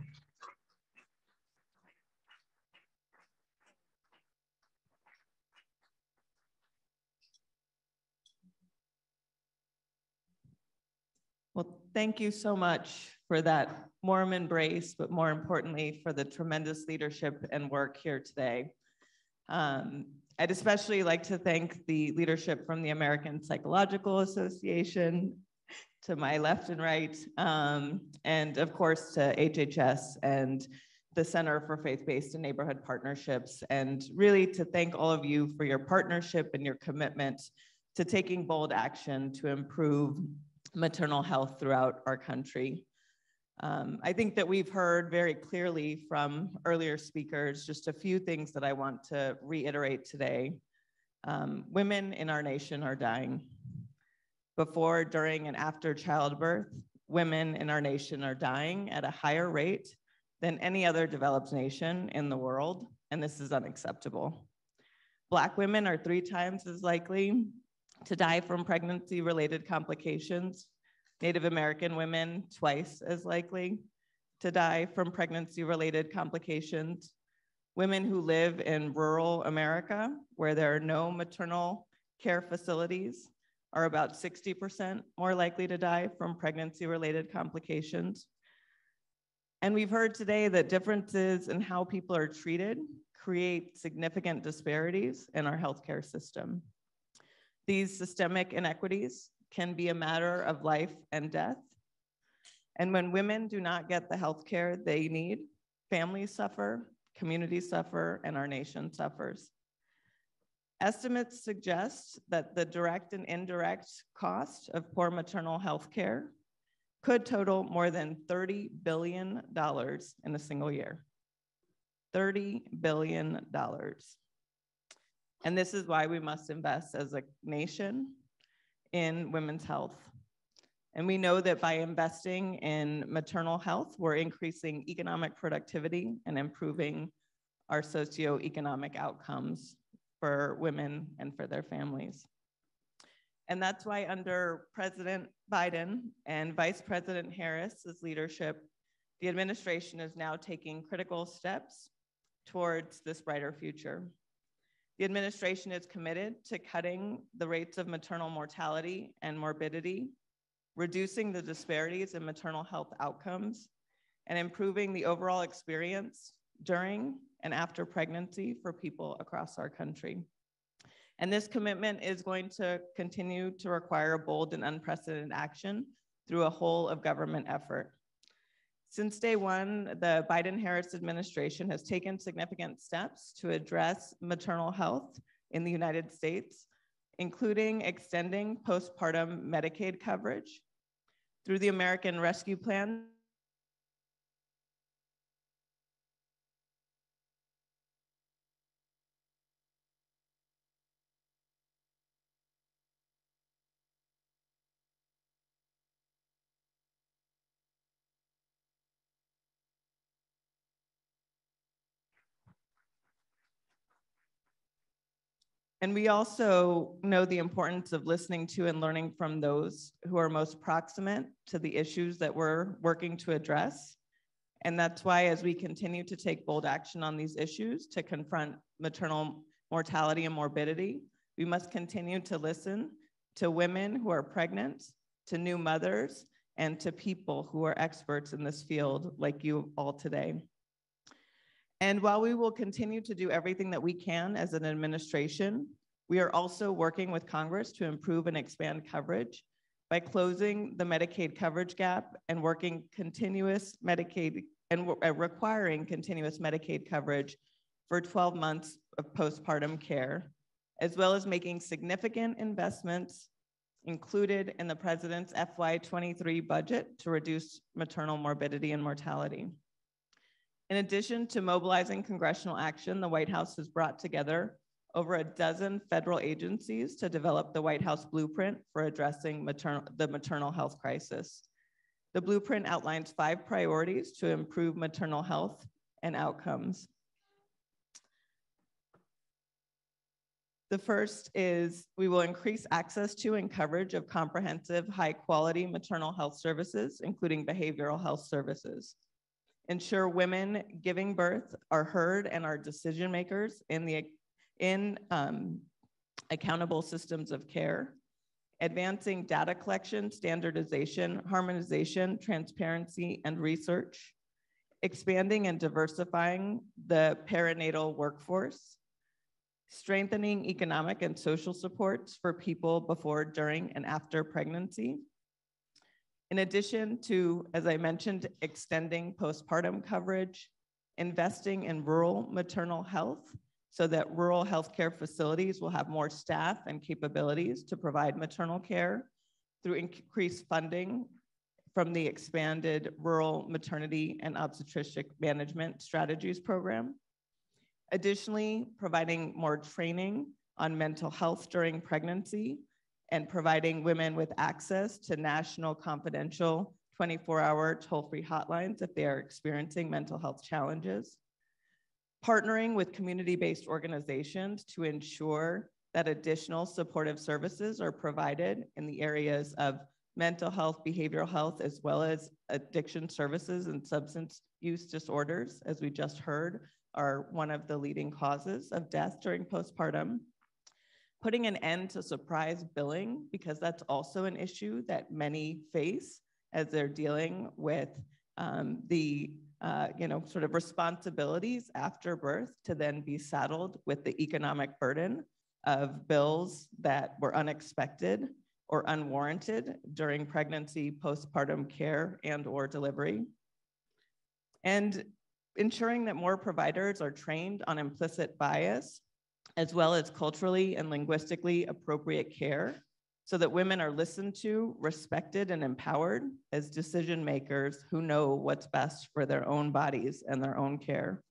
Well, thank you so much for that warm embrace, but more importantly, for the tremendous leadership and work here today. I'd especially like to thank the leadership from the American Psychological Association to my left and right, and of course to HHS and the Center for Faith-Based and Neighborhood Partnerships, and really to thank all of you for your partnership and your commitment to taking bold action to improve maternal health throughout our country. I think that we've heard very clearly from earlier speakers just a few things that I want to reiterate today. Women in our nation are dying. Before, during, and after childbirth, women in our nation are dying at a higher rate than any other developed nation in the world, and this is unacceptable. Black women are 3 times as likely to die from pregnancy-related complications. Native American women, 2x as likely to die from pregnancy-related complications. Women who live in rural America, where there are no maternal care facilities, are about 60% more likely to die from pregnancy-related complications. And we've heard today that differences in how people are treated create significant disparities in our healthcare system. These systemic inequities can be a matter of life and death. And when women do not get the health care they need, families suffer, communities suffer, and our nation suffers. Estimates suggest that the direct and indirect cost of poor maternal health care could total more than $30 billion in a single year. $30 billion. And this is why we must invest as a nation in women's health. And we know that by investing in maternal health, we're increasing economic productivity and improving our socioeconomic outcomes for women and for their families. And that's why under President Biden and Vice President Harris's leadership, the administration is now taking critical steps towards this brighter future. The administration is committed to cutting the rates of maternal mortality and morbidity, reducing the disparities in maternal health outcomes, and improving the overall experience during and after pregnancy for people across our country. And this commitment is going to continue to require bold and unprecedented action through a whole of government effort. Since day one, the Biden-Harris administration has taken significant steps to address maternal health in the United States, including extending postpartum Medicaid coverage through the American Rescue Plan. And we also know the importance of listening to and learning from those who are most proximate to the issues that we're working to address. And that's why, as we continue to take bold action on these issues to confront maternal mortality and morbidity, we must continue to listen to women who are pregnant, to new mothers, and to people who are experts in this field like you all today. And while we will continue to do everything that we can as an administration, we are also working with Congress to improve and expand coverage by closing the Medicaid coverage gap and requiring continuous Medicaid coverage for 12 months of postpartum care, as well as making significant investments included in the president's FY23 budget to reduce maternal morbidity and mortality. In addition to mobilizing congressional action, the White House has brought together over a dozen federal agencies to develop the White House blueprint for addressing the maternal health crisis. The blueprint outlines 5 priorities to improve maternal health and outcomes. The first is we will increase access to and coverage of comprehensive, high-quality maternal health services, including behavioral health services. Ensure women giving birth are heard and are decision makers in accountable systems of care. Advancing data collection, standardization, harmonization, transparency, and research. Expanding and diversifying the perinatal workforce. Strengthening economic and social supports for people before, during, and after pregnancy. In addition to, as I mentioned, extending postpartum coverage, investing in rural maternal health so that rural healthcare facilities will have more staff and capabilities to provide maternal care through increased funding from the expanded Rural Maternity and Obstetric Management Strategies Program. Additionally, providing more training on mental health during pregnancy and providing women with access to national confidential 24-hour toll-free hotlines if they are experiencing mental health challenges. Partnering with community-based organizations to ensure that additional supportive services are provided in the areas of mental health, behavioral health, as well as addiction services and substance use disorders, as we just heard, are one of the leading causes of death during postpartum. Putting an end to surprise billing, because that's also an issue that many face as they're dealing with sort of responsibilities after birth, to then be saddled with the economic burden of bills that were unexpected or unwarranted during pregnancy, postpartum care, and or delivery. And ensuring that more providers are trained on implicit bias, as well as culturally and linguistically appropriate care, so that women are listened to, respected, and empowered as decision makers who know what's best for their own bodies and their own care.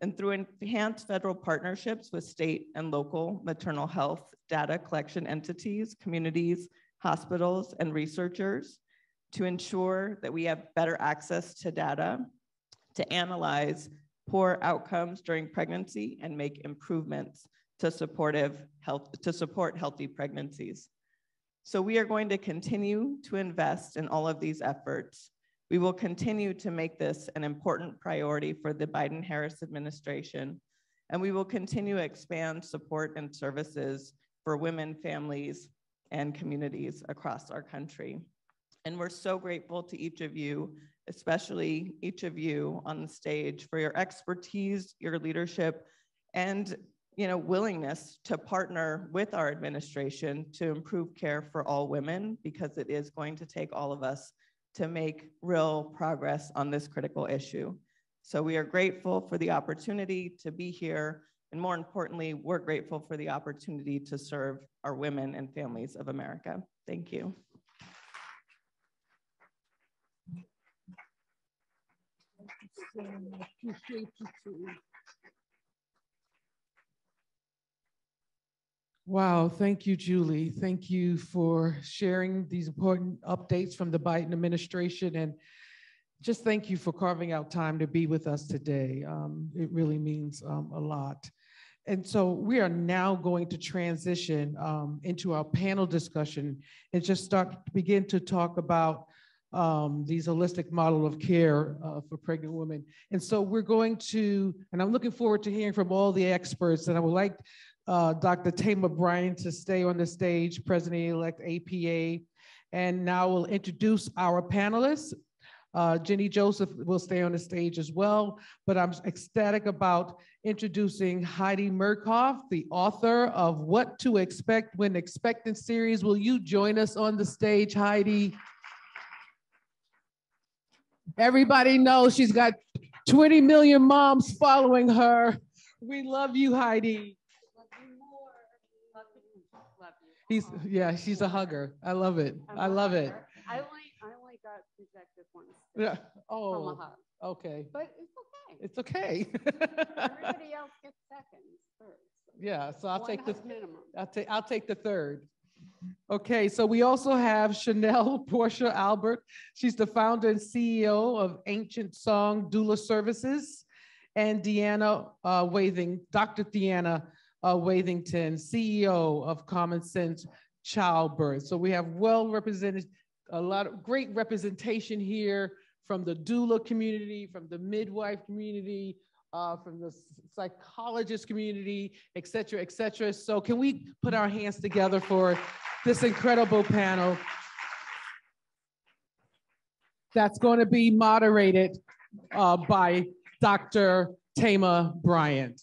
And through enhanced federal partnerships with state and local maternal health data collection entities, communities, hospitals, and researchers, to ensure that we have better access to data to analyze poor outcomes during pregnancy and make improvements to support healthy pregnancies. So we are going to continue to invest in all of these efforts. We will continue to make this an important priority for the Biden-Harris administration, and we will continue to expand support and services for women, families, and communities across our country. And we're so grateful to each of you especially each of you on the stage, for your expertise, your leadership, and willingness to partner with our administration to improve care for all women, because it is going to take all of us to make real progress on this critical issue. So we are grateful for the opportunity to be here, and more importantly, we're grateful for the opportunity to serve our women and families of America. Thank you. Wow, thank you, Julie. Thank you for sharing these important updates from the Biden administration, and just thank you for carving out time to be with us today. It really means a lot. And so we are now going to transition into our panel discussion and just begin to talk about these holistic model of care for pregnant women. And so we're going to, and I'm looking forward to hearing from all the experts, and I would like Dr. Tema Bryant to stay on the stage, President-elect APA. And now we'll introduce our panelists. Jenny Joseph will stay on the stage as well, but I'm ecstatic about introducing Heidi Murkoff, the author of What to Expect When Expectant series. Will you join us on the stage, Heidi? Everybody knows she's got 20 million moms following her. We love you, Heidi. Yeah, she's a hugger. I love it. I love it. I only got rejected once. Yeah. Oh. From a hug. Okay. But it's okay. It's okay. Everybody else gets seconds, thirds. Yeah. So I'll take the minimum. I'll take the third. Okay. So we also have Chanel Porchia-Albert. She's the founder and CEO of Ancient Song Doula Services, and Deanna Wathing, Dr. Deanna Wathington, CEO of Common Sense Childbirth. So we have well represented, a lot of great representation here from the doula community, from the midwife community, from the psychologist community, et cetera, et cetera. So can we put our hands together for this incredible panel that's going to be moderated by Dr. Tema Bryant.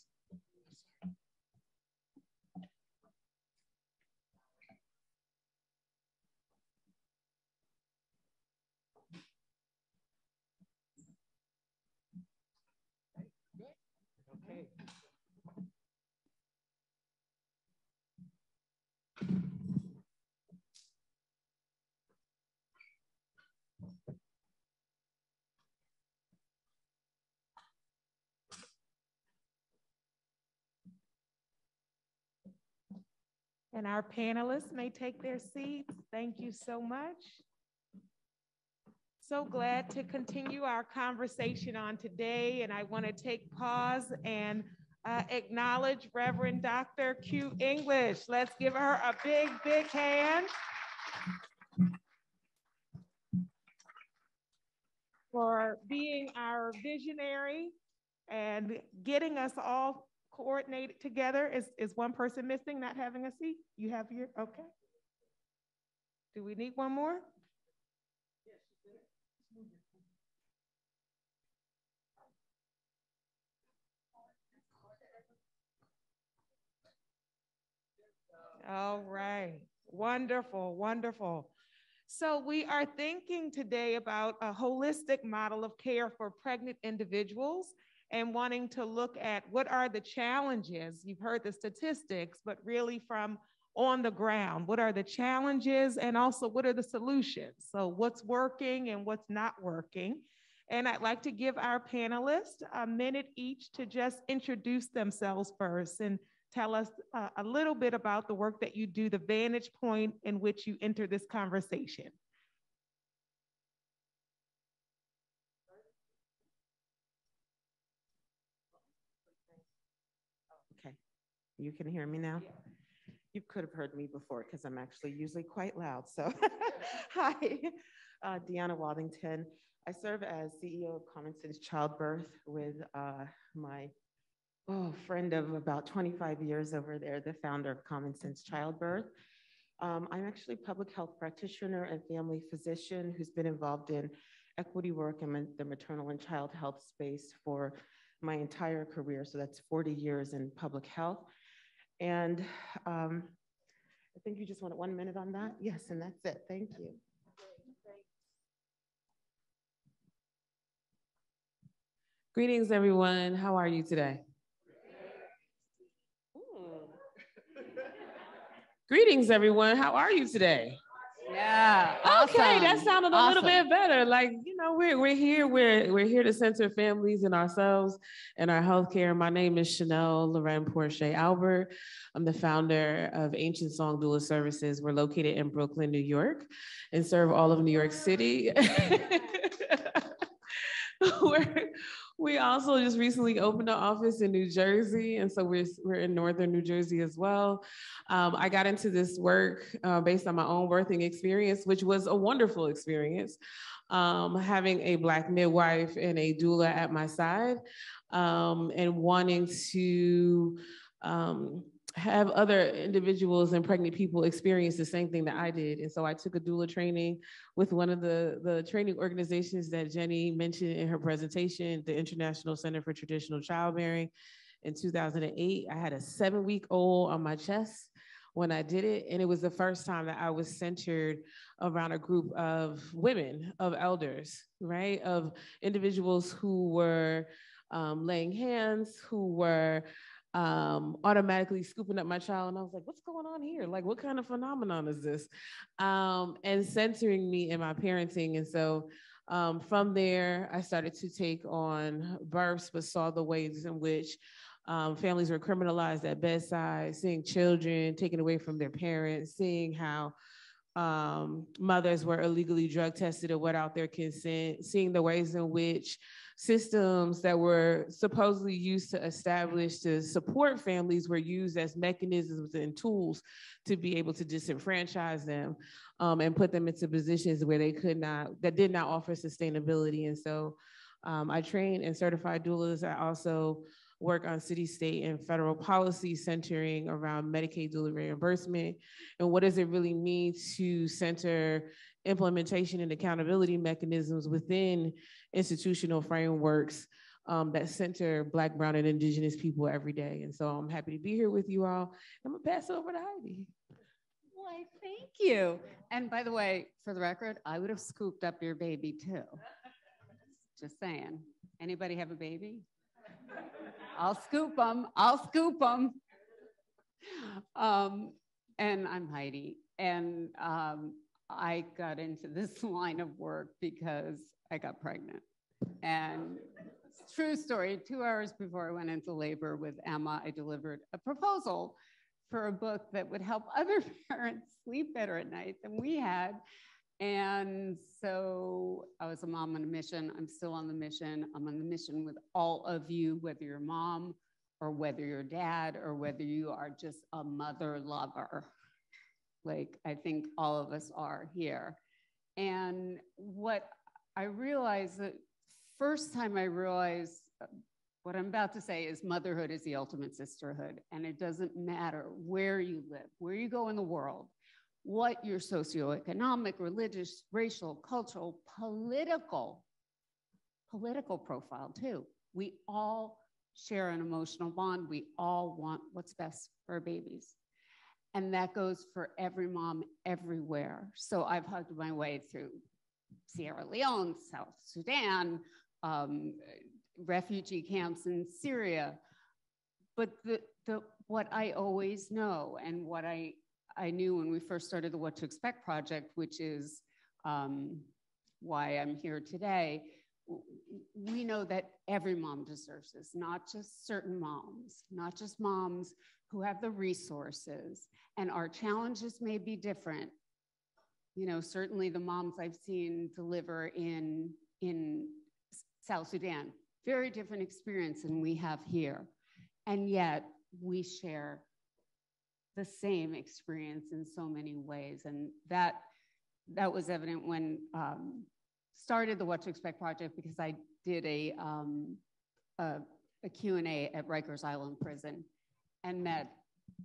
And our panelists may take their seats. Thank you so much. So glad to continue our conversation on today. And I want to take pause and acknowledge Reverend Dr. Q English. Let's give her a big, big hand for being our visionary and getting us all coordinated together. Is one person missing, not having a seat? You have your, okay. Do we need one more? All right, wonderful, wonderful. So we are thinking today about a holistic model of care for pregnant individuals, and wanting to look at what are the challenges. You've heard the statistics, but really from on the ground, what are the challenges and also what are the solutions? So what's working and what's not working? And I'd like to give our panelists a minute each to just introduce themselves first and tell us a little bit about the work that you do, the vantage point in which you enter this conversation. You can hear me now? Yeah. You could have heard me before because I'm actually usually quite loud. So hi, Deanna Wathington. I serve as CEO of Common Sense Childbirth with my friend of about 25 years over there, the founder of Common Sense Childbirth. I'm actually a public health practitioner and family physician who's been involved in equity work in the maternal and child health space for my entire career. So that's 40 years in public health. And I think you just wanted 1 minute on that. Yes, and that's it. Thank you. Greetings, everyone. How are you today? Greetings, everyone. How are you today? Yeah. Awesome. Okay, that sounded a little bit better. Like, you know, we're here. We're here to center families and ourselves and our healthcare. My name is Chanel Porchia-Albert. I'm the founder of Ancient Song Doula Services. We're located in Brooklyn, New York, and serve all of New York City. We also just recently opened an office in New Jersey, and so we're in northern New Jersey as well. I got into this work based on my own birthing experience, which was a wonderful experience, having a Black midwife and a doula at my side, and wanting to have other individuals and pregnant people experience the same thing that I did. And so I took a doula training with one of the training organizations that Jenny mentioned in her presentation, the International Center for Traditional Childbearing. In 2008, I had a 7-week-old on my chest when I did it. And it was the first time that I was centered around a group of women, of elders, right? Of individuals who were laying hands, who were automatically scooping up my child. And I was like, what's going on here? Like, what kind of phenomenon is this? And centering me in my parenting. And so from there, I started to take on births, but saw the ways in which families were criminalized at bedside, seeing children taken away from their parents, seeing how mothers were illegally drug tested or without their consent, seeing the ways in which systems that were supposedly used to establish to support families were used as mechanisms and tools to be able to disenfranchise them and put them into positions where they could not, that did not offer sustainability. And so I train and certify doulas. I also work on city, state, and federal policy centering around Medicaid doula reimbursement. And what does it really mean to center implementation and accountability mechanisms within institutional frameworks that center Black, Brown, and Indigenous people every day. And so I'm happy to be here with you all. I'm gonna pass it over to Heidi. Why, thank you. And by the way, for the record, I would have scooped up your baby too. Just saying. Anybody have a baby? I'll scoop them. I'll scoop them. And I'm Heidi. And I got into this line of work because I got pregnant. And true story, 2 hours before I went into labor with Emma, I delivered a proposal for a book that would help other parents sleep better at night than we had. And so I was a mom on a mission. I'm still on the mission. I'm on the mission with all of you, whether you're mom or whether you're dad or whether you are just a mother lover, like I think all of us are here. And what I realized, the first time I realized what I'm about to say is motherhood is the ultimate sisterhood. And it doesn't matter where you live, where you go in the world, what your socioeconomic, religious, racial, cultural, political profile too. We all share an emotional bond. We all want what's best for our babies. And that goes for every mom everywhere. So I've hugged my way through Sierra Leone, South Sudan, refugee camps in Syria. But what I always know and what I knew when we first started the What to Expect project, which is why I'm here today, we know that every mom deserves this, not just certain moms, not just moms who have the resources, and our challenges may be different. You know, certainly the moms I've seen deliver in South Sudan, very different experience than we have here, and yet we share the same experience in so many ways. And that was evident when started the What to Expect project, because I did a Q&A at Rikers Island Prison and met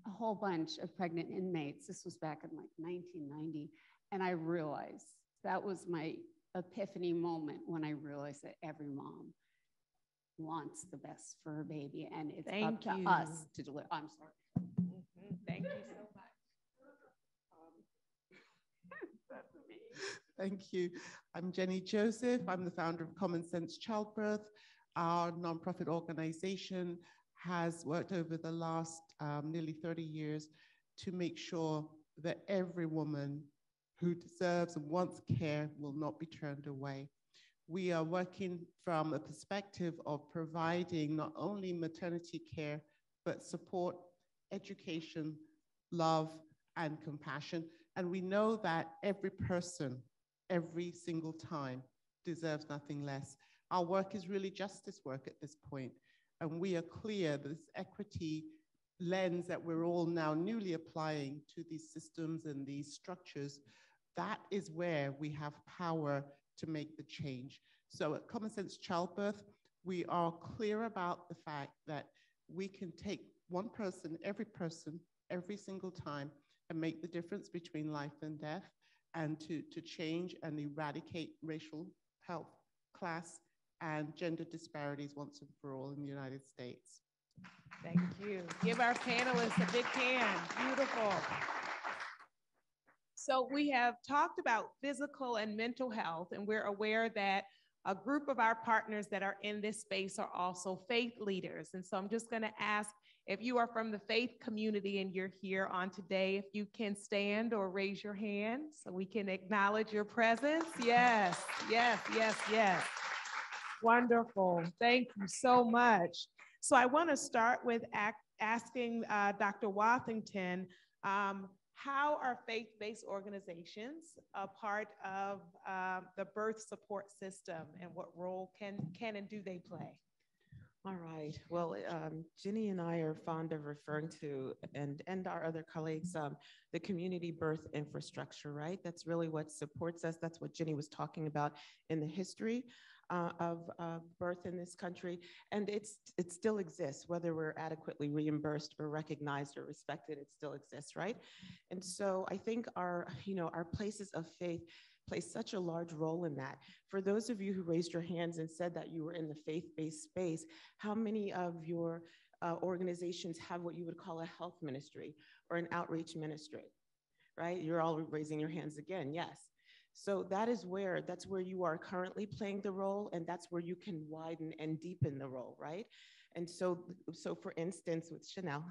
a whole bunch of pregnant inmates. This was back in like 1990. And I realized that was my epiphany moment when I realized that every mom wants the best for her baby, and it's up to us to deliver. I'm sorry. Mm-hmm. Thank you so much. That's amazing. Thank you. I'm Jenny Joseph. I'm the founder of Common Sense Childbirth. Our nonprofit organization has worked over the last nearly 30 years to make sure that every woman who deserves and wants care will not be turned away. We are working from a perspective of providing not only maternity care, but support, education, love, and compassion. And we know that every person, every single time, deserves nothing less. Our work is really justice work at this point. And we are clear that this equity lens that we're all now newly applying to these systems and these structures, that is where we have power to make the change. So at Common Sense Childbirth, we are clear about the fact that we can take one person, every single time, and make the difference between life and death, and to change and eradicate racial, health, class, and gender disparities once and for all in the United States. Thank you. Give our panelists a big hand. Beautiful. So we have talked about physical and mental health, and we're aware that a group of our partners that are in this space are also faith leaders. And so I'm just going to ask, if you are from the faith community and you're here on today, if you can stand or raise your hand so we can acknowledge your presence. Yes, yes, yes, yes. Wonderful. Thank you so much. So I want to start with asking Dr. Woffington, how are faith-based organizations a part of the birth support system, and what role can and do they play? All right. Well, Jenny and I are fond of referring to, and our other colleagues, the community birth infrastructure, right? That's really what supports us. That's what Jenny was talking about in the history of birth in this country, and it still exists. Whether we're adequately reimbursed or recognized or respected, it still exists, right? And so I think our places of faith play such a large role in that. For those of you who raised your hands and said that you were in the faith-based space, how many of your organizations have what you would call a health ministry or an outreach ministry, right? You're all raising your hands again, yes. So that's where you are currently playing the role, and that's where you can widen and deepen the role, right? And so for instance, with Chanel,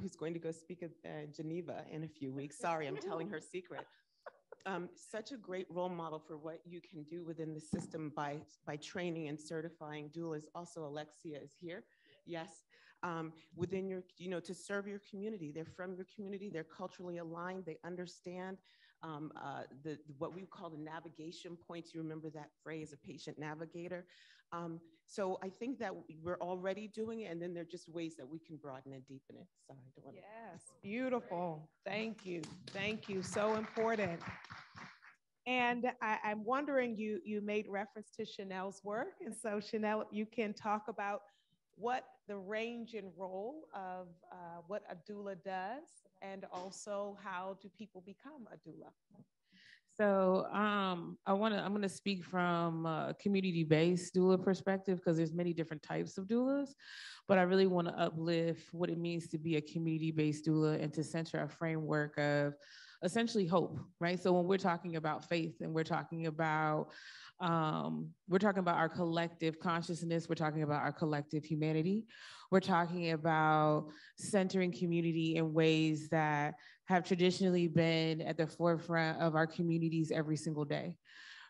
who's going to go speak at Geneva in a few weeks. Sorry, I'm telling her secret. Such a great role model for what you can do within the system by training and certifying doulas. Also, Alexia is here. Yes. Within your, to serve your community. They're from your community. They're culturally aligned. They understand what we call the navigation points. You remember that phrase, a patient navigator. So I think that we're already doing it, and then there are just ways that we can broaden and deepen it. So I don't want to. Yes, beautiful. Thank you. Thank you. So important. And I'm wondering, you made reference to Chanel's work. And so Chanel, you can talk about what the range and role of what a doula does, and also how do people become a doula? So I'm going to speak from a community-based doula perspective, because there's many different types of doulas, but I really want to uplift what it means to be a community-based doula and to center a framework of essentially hope, right? So when we're talking about faith and we're talking about our collective consciousness, we're talking about our collective humanity, we're talking about centering community in ways that have traditionally been at the forefront of our communities every single day,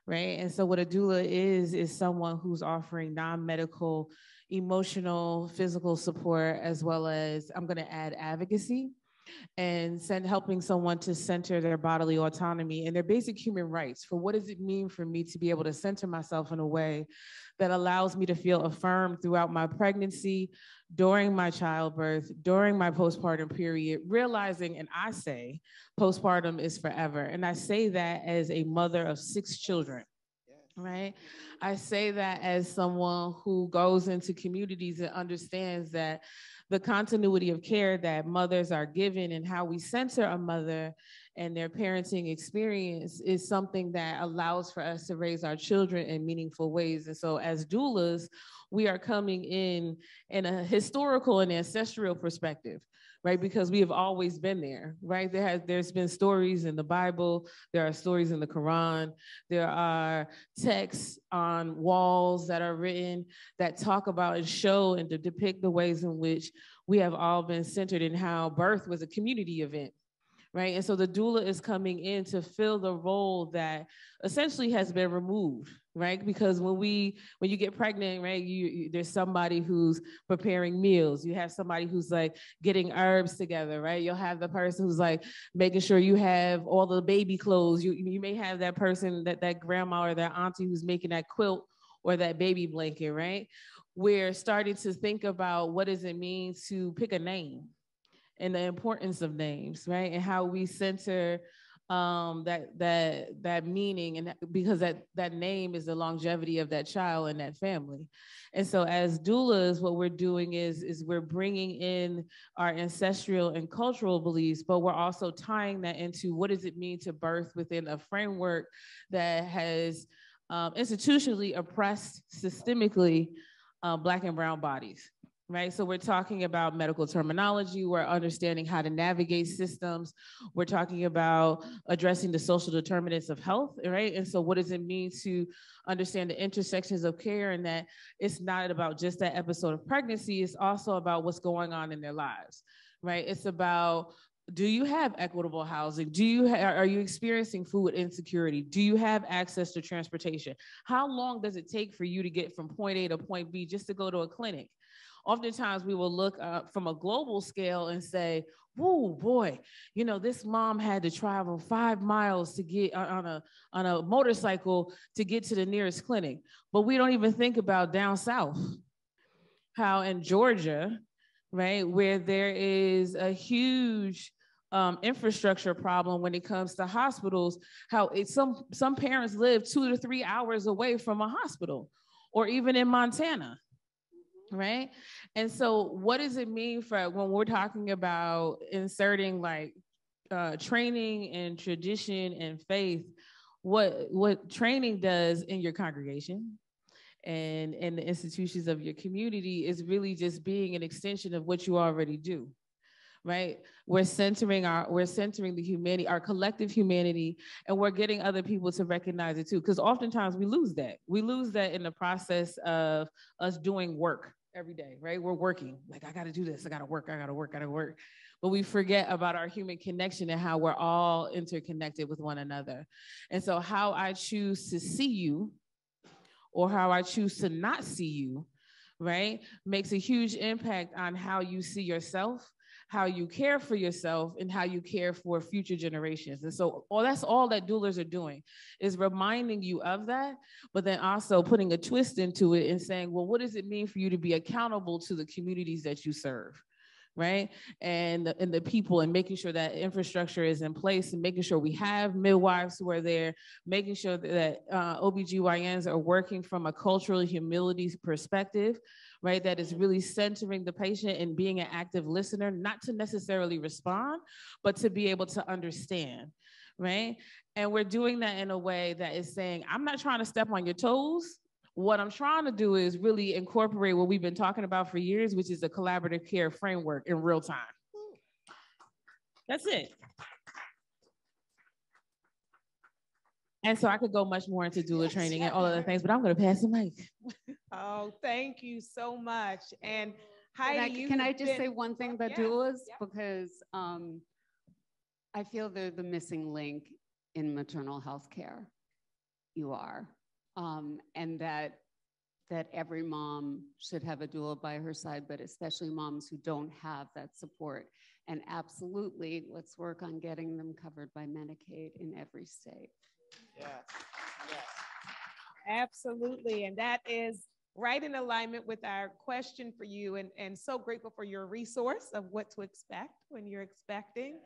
right? And so what a doula is someone who's offering non-medical, emotional, physical support, as well as, I'm gonna add, advocacy, and helping someone to center their bodily autonomy and their basic human rights. For what does it mean for me to be able to center myself in a way that allows me to feel affirmed throughout my pregnancy, during my childbirth, during my postpartum period, realizing, and I say, postpartum is forever. And I say that as a mother of 6 children. Right? I say that as someone who goes into communities and understands that the continuity of care that mothers are given and how we center a mother and their parenting experience is something that allows for us to raise our children in meaningful ways. And so as doulas, we are coming in a historical and ancestral perspective, right? Because we have always been there, right? There's been stories in the Bible, there are stories in the Quran, there are texts on walls that are written that talk about and show and to depict the ways in which we have all been centered in how birth was a community event. Right? And so the doula is coming in to fill the role that essentially has been removed, right? Because when you get pregnant, right, there's somebody who's preparing meals. You have somebody who's like getting herbs together, right? You'll have the person who's like making sure you have all the baby clothes. You may have that person, that grandma or that auntie who's making that quilt or that baby blanket, right? We're starting to think about what does it mean to pick a name, and the importance of names, right? And how we center that meaning, and because that name is the longevity of that child and that family. And so as doulas, what we're doing is we're bringing in our ancestral and cultural beliefs, but we're also tying that into what does it mean to birth within a framework that has institutionally oppressed systemically Black and brown bodies. Right? So we're talking about medical terminology, we're understanding how to navigate systems, we're talking about addressing the social determinants of health, right? And so what does it mean to understand the intersections of care, and that it's not about just that episode of pregnancy, it's also about what's going on in their lives, right? It's about, do you have equitable housing? Are you experiencing food insecurity? Do you have access to transportation? How long does it take for you to get from point A to point B just to go to a clinic? Oftentimes we will look from a global scale and say, whoa, boy, you know, this mom had to travel 5 miles to get on a motorcycle to get to the nearest clinic. But we don't even think about down south, how in Georgia, right, where there is a huge infrastructure problem when it comes to hospitals, how some parents live 2 to 3 hours away from a hospital, or even in Montana. Right? And so what does it mean for when we're talking about inserting like training and tradition and faith, what training does in your congregation and in the institutions of your community is really just being an extension of what you already do. Right? We're centering the humanity, our collective humanity, and we're getting other people to recognize it too. Because oftentimes we lose that. We lose that in the process of us doing work every day, right? We're working, like, I gotta do this, I gotta work. But we forget about our human connection and how we're all interconnected with one another. And so how I choose to see you or how I choose to not see you, right, makes a huge impact on how you see yourself, how you care for yourself, and how you care for future generations. And so that's all that doulas are doing, is reminding you of that, but then also putting a twist into it and saying, well, what does it mean for you to be accountable to the communities that you serve, right? And the people, and making sure that infrastructure is in place, and making sure we have midwives who are there, making sure that OBGYNs are working from a cultural humility perspective, right? That is really centering the patient and being an active listener, not to necessarily respond, but to be able to understand, right? And we're doing that in a way that is saying, I'm not trying to step on your toes. What I'm trying to do is really incorporate what we've been talking about for years, which is a collaborative care framework in real time. That's it. And so I could go much more into doula training and all other things, but I'm going to pass the mic. Oh, thank you so much. And Heidi, can I just say one thing about doulas? Yeah. Because I feel they're the missing link in maternal health care. You are. And that every mom should have a doula by her side, but especially moms who don't have that support. And absolutely, let's work on getting them covered by Medicaid in every state. Yes, yes, absolutely. And that is right in alignment with our question for you, and so grateful for your resource of what to expect when you're expecting.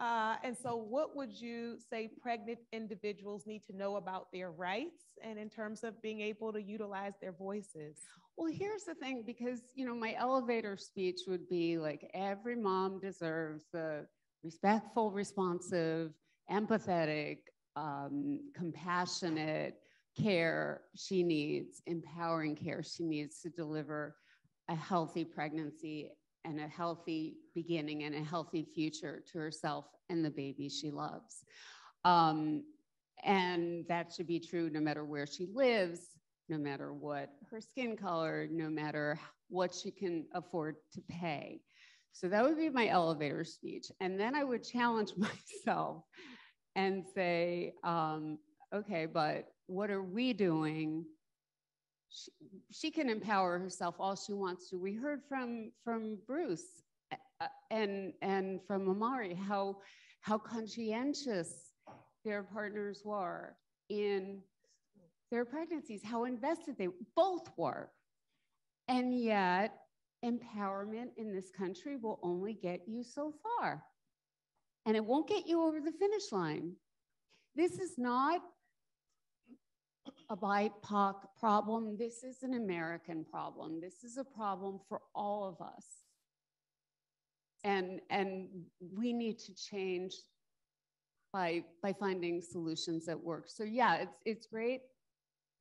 And so what would you say pregnant individuals need to know about their rights and in terms of being able to utilize their voices? Well, here's the thing, because, you know, my elevator speech would be like, every mom deserves the respectful, responsive, empathetic, compassionate care she needs, empowering care she needs to deliver a healthy pregnancy and a healthy beginning and a healthy future to herself and the baby she loves. And that should be true no matter where she lives, no matter what her skin color, no matter what she can afford to pay. So that would be my elevator speech. And then I would challenge myself and say, okay, but what are we doing? She can empower herself all she wants to. We heard from Bruce and from Amari how conscientious their partners were in their pregnancies, how invested they both were. And yet empowerment in this country will only get you so far, and it won't get you over the finish line. This is not a BIPOC problem. This is an American problem. This is a problem for all of us. And we need to change by finding solutions that work. So yeah, it's great.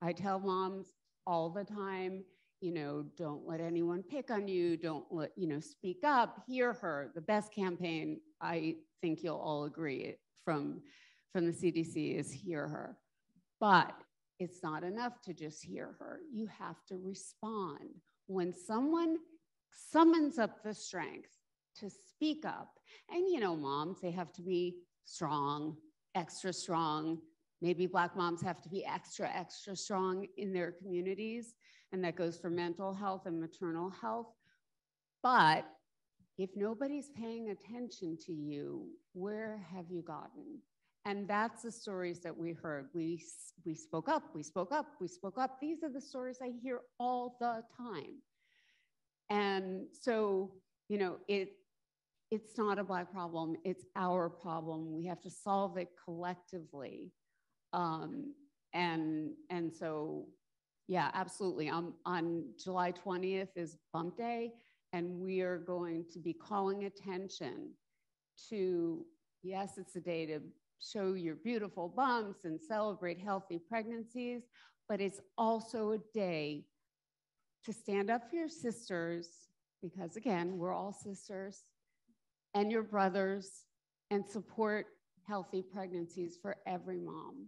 I tell moms all the time, you know, don't let anyone pick on you. Don't let, you know, speak up, hear her. The best campaign, I think you'll all agree, from the CDC is hear her. But it's not enough to just hear her. You have to respond. When someone summons up the strength to speak up, and you know, moms, they have to be strong, extra strong. Maybe Black moms have to be extra, extra strong in their communities, and that goes for mental health and maternal health. But if nobody's paying attention to you, where have you gotten? And that's the stories that we heard. We spoke up, we spoke up, we spoke up. These are the stories I hear all the time. And so, you know, it's not a Black problem, it's our problem. We have to solve it collectively. And so, yeah, absolutely. On July 20th is Bump Day, and we are going to be calling attention to, yes, it's a day to show your beautiful bumps and celebrate healthy pregnancies, but it's also a day to stand up for your sisters, because again, we're all sisters, and your brothers, and support healthy pregnancies for every mom.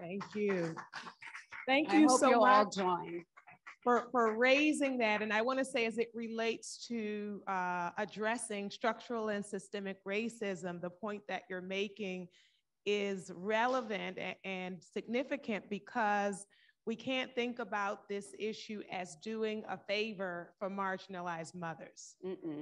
Thank you. Thank you so much. I hope you'll all join. For raising that. And I want to say, as it relates to addressing structural and systemic racism, the point that you're making is relevant and significant, because we can't think about this issue as doing a favor for marginalized mothers,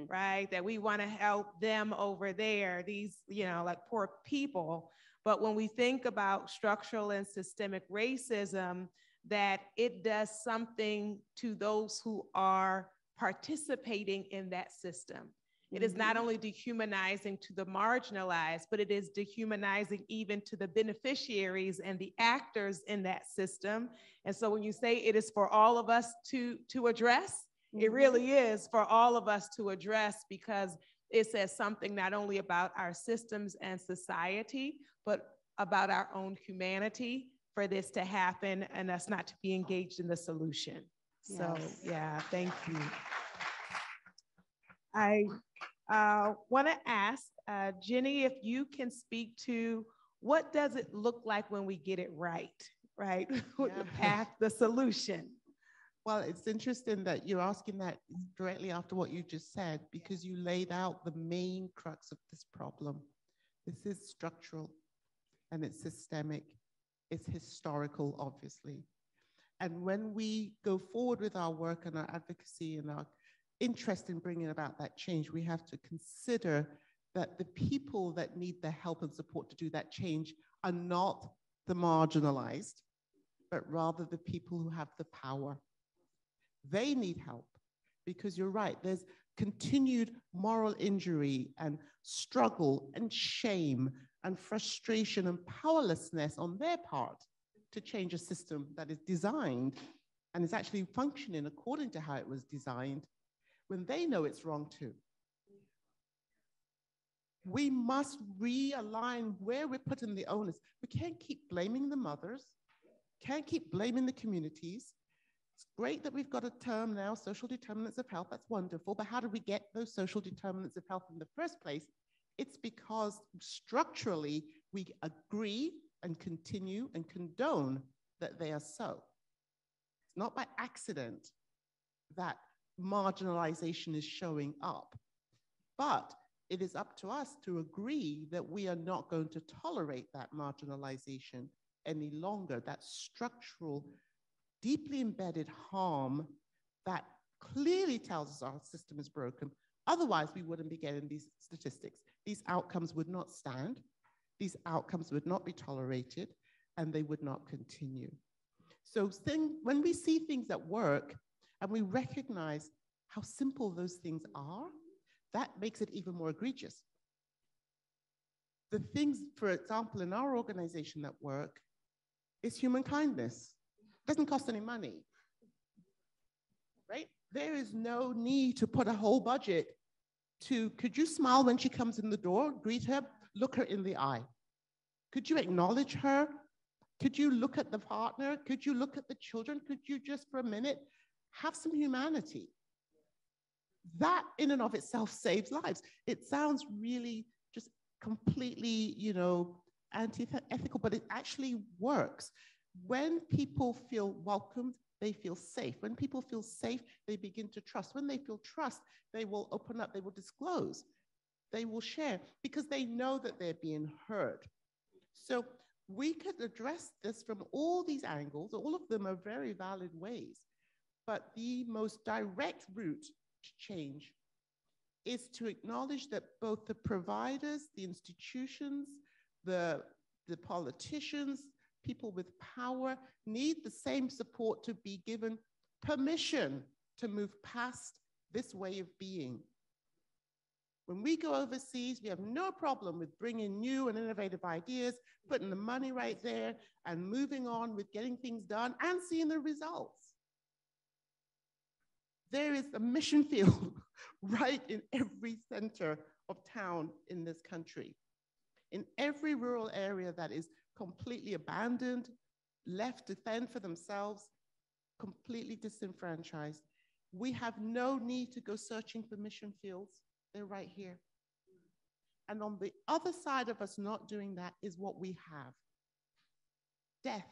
right? That we want to help them over there, these, you know, like poor people. But when we think about structural and systemic racism, that it does something to those who are participating in that system. It is not only dehumanizing to the marginalized, but it is dehumanizing even to the beneficiaries and the actors in that system. And so when you say it is for all of us to address, it really is for all of us to address, because it says something not only about our systems and society, but about our own humanity, for this to happen and us not to be engaged in the solution. Yes. So yeah, thank you. I want to ask Jenny, if you can speak to what does it look like when we get it right? Yeah. The path, the solution. Well, it's interesting that you're asking that directly after what you just said, because you laid out the main crux of this problem. This is structural and it's systemic. It's historical, obviously. And when we go forward with our work and our advocacy and our interest in bringing about that change, we have to consider that the people that need the help and support to do that change are not the marginalized, but rather the people who have the power. They need help, because you're right, there's continued moral injury and struggle and shame and frustration and powerlessness on their part to change a system that is designed and is actually functioning according to how it was designed, when they know it's wrong too. we must realign where we're putting the onus. We can't keep blaming the mothers, can't keep blaming the communities. It's great that we've got a term now, social determinants of health, that's wonderful, but how do we get those social determinants of health in the first place? It's because structurally we agree and continue and condone that they are so. It's not by accident that marginalization is showing up, but it is up to us to agree that we are not going to tolerate that marginalization any longer, that structural, deeply embedded harm that clearly tells us our system is broken. Otherwise, we wouldn't be getting these statistics. These outcomes would not stand. These outcomes would not be tolerated, and they would not continue. So when we see things that work and we recognize how simple those things are, that makes it even more egregious. The things, for example, in our organization that work is human kindness. Doesn't cost any money, right? There is no need to put a whole budget to, could you smile when she comes in the door, greet her, look her in the eye? Could you acknowledge her? Could you look at the partner? Could you look at the children? Could you just for a minute have some humanity? That in and of itself saves lives. It sounds really just completely, you know, anti-ethical, but it actually works. When people feel welcomed, they feel safe. When people feel safe, they begin to trust. When they feel trust, they will open up, they will disclose, they will share because they know that they're being heard. So we could address this from all these angles. All of them are very valid ways, but the most direct route to change is to acknowledge that both the providers, the institutions, the politicians, people with power need the same support to be given permission to move past this way of being. When we go overseas, we have no problem with bringing new and innovative ideas, putting the money right there and moving on with getting things done and seeing the results. There is a mission field right in every center of town in this country. In every rural area that is completely abandoned, left to fend for themselves, completely disenfranchised. We have no need to go searching for mission fields. They're right here. And on the other side of us not doing that is what we have. Death,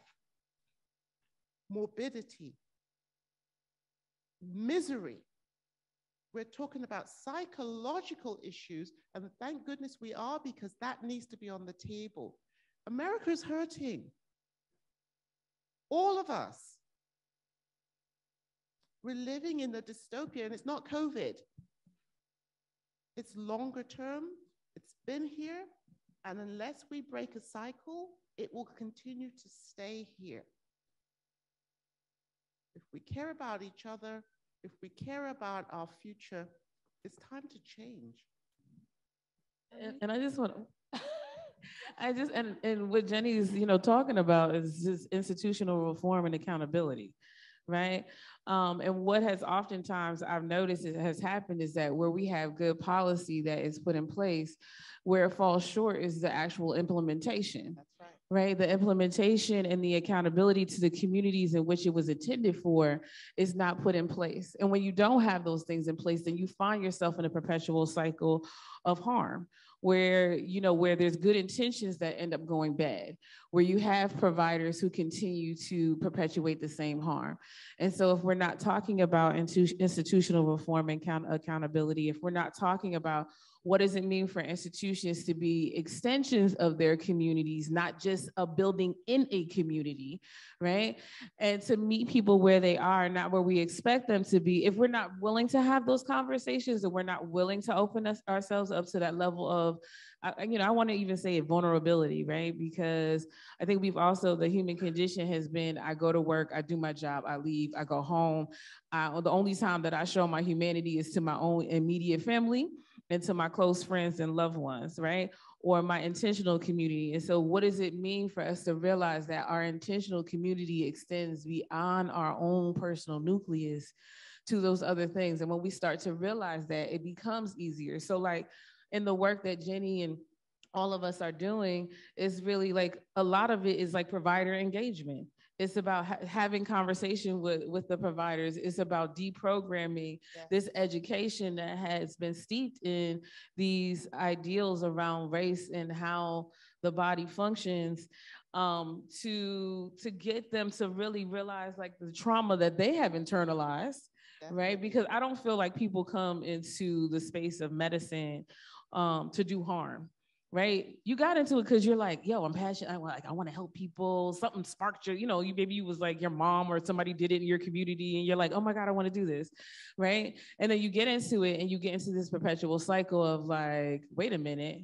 morbidity, misery. We're talking about psychological issues, and thank goodness we are, because that needs to be on the table. America is hurting. All of us. We're living in a dystopia, and it's not COVID. It's longer term. It's been here, and unless we break a cycle, it will continue to stay here. If we care about each other, if we care about our future, it's time to change. And I just want to, and what Jenny's, you know, talking about is just institutional reform and accountability, right? And what has oftentimes I've noticed has happened is that where we have good policy that is put in place, where it falls short is the actual implementation. That's right. Right, the implementation and the accountability to the communities in which it was intended for is not put in place. And when you don't have those things in place, then you find yourself in a perpetual cycle of harm, where, you know, where there's good intentions that end up going bad, where you have providers who continue to perpetuate the same harm. And so if we're not talking about institutional reform and accountability, if we're not talking about what does it mean for institutions to be extensions of their communities, not just a building in a community, right? And to meet people where they are, not where we expect them to be. If we're not willing to have those conversations, and we're not willing to open ourselves up to that level of, you know, I want to even say vulnerability, right? Because I think we've also, the human condition has been, I go to work, I do my job, I leave, I go home. The only time that I show my humanity is to my own immediate family and to my close friends and loved ones, right? Or my intentional community. And so what does it mean for us to realize that our intentional community extends beyond our own personal nucleus to those other things? And when we start to realize that, it becomes easier. So like, in the work that Jenny and all of us are doing is really like, a lot of it is like provider engagement. It's about having conversation with the providers. It's about deprogramming this education that has been steeped in these ideals around race and how the body functions, to get them to really realize like the trauma that they have internalized, right? Because I don't feel like people come into the space of medicine to do harm. Right? You got into it because you're like, yo, I'm passionate. I want to help people. Something sparked your, you know, you, maybe you was like your mom or somebody did it in your community and you're like, oh my God, I want to do this. Right? And then you get into it and you get into this perpetual cycle of like, wait a minute.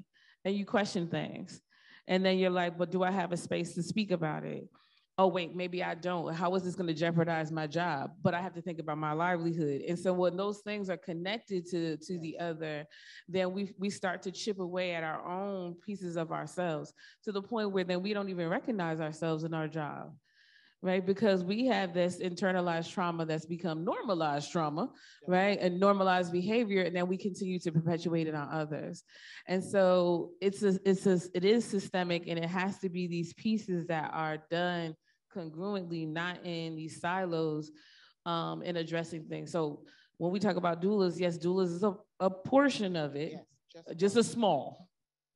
And you question things. And then you're like, but do I have a space to speak about it? Oh, wait, maybe I don't. How is this going to jeopardize my job? But I have to think about my livelihood. And so when those things are connected to the other, then we start to chip away at our own pieces of ourselves to the point where then we don't even recognize ourselves in our job, right? Because we have this internalized trauma that's become normalized trauma, right? And normalized behavior, and then we continue to perpetuate it on others. And so it is systemic, and it has to be these pieces that are done congruently, not in these silos, in addressing things. So when we talk about doulas, yes, doulas is a portion of it, just a small,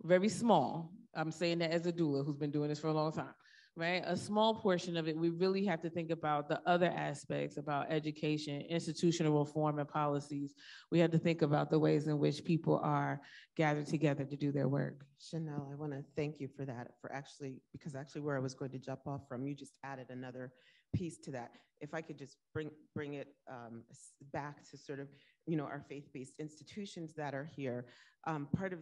very small. I'm saying that as a doula who's been doing this for a long time, right? A small portion of it. We really have to think about the other aspects, about education, institutional reform and policies. We have to think about the ways in which people are gathered together to do their work. Chanel, I want to thank you for that, for actually, because actually where I was going to jump off from, you just added another piece to that. If I could just bring it back to sort of, you know, our faith-based institutions that are here. Part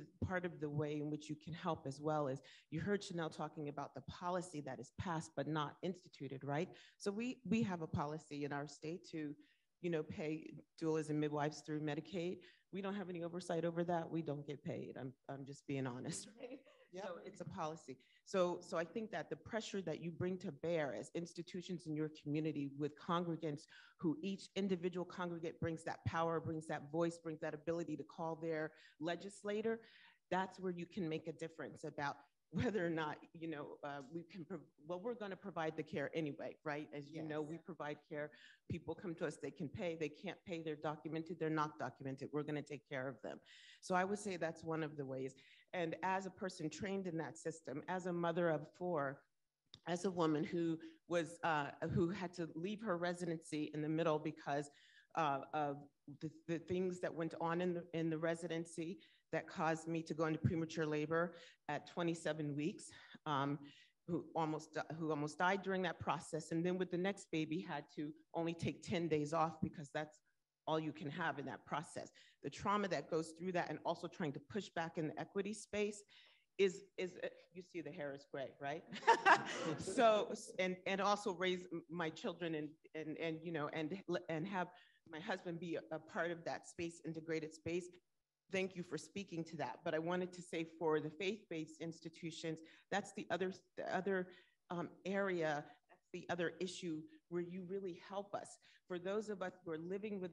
of the way in which you can help as well is, you heard Chanel talking about the policy that is passed but not instituted, right? So we have a policy in our state to, you know, pay doulas and midwives through Medicaid. We don't have any oversight over that. We don't get paid. I'm just being honest, right? So it's a policy. So I think that the pressure that you bring to bear as institutions in your community with congregants, who each individual congregant brings that power, brings that voice, brings that ability to call their legislator, that's where you can make a difference about whether or not, you know, we can, well, we're going to provide the care anyway, right? As you know, we provide care. People come to us, they can pay, they can't pay, they're documented, they're not documented. We're going to take care of them. So I would say that's one of the ways. And as a person trained in that system, as a mother of four, as a woman who was, who had to leave her residency in the middle because of the things that went on in the residency, that caused me to go into premature labor at 27 weeks, who almost died during that process. And then with the next baby had to only take 10 days off because that's all you can have in that process. The trauma that goes through that, and also trying to push back in the equity space is you see the hair is gray, right? So, and also raise my children and you know, and have my husband be a part of that space, integrated space. Thank you for speaking to that. But I wanted to say for the faith-based institutions, that's the other area, that's the other issue where you really help us. For those of us who are living with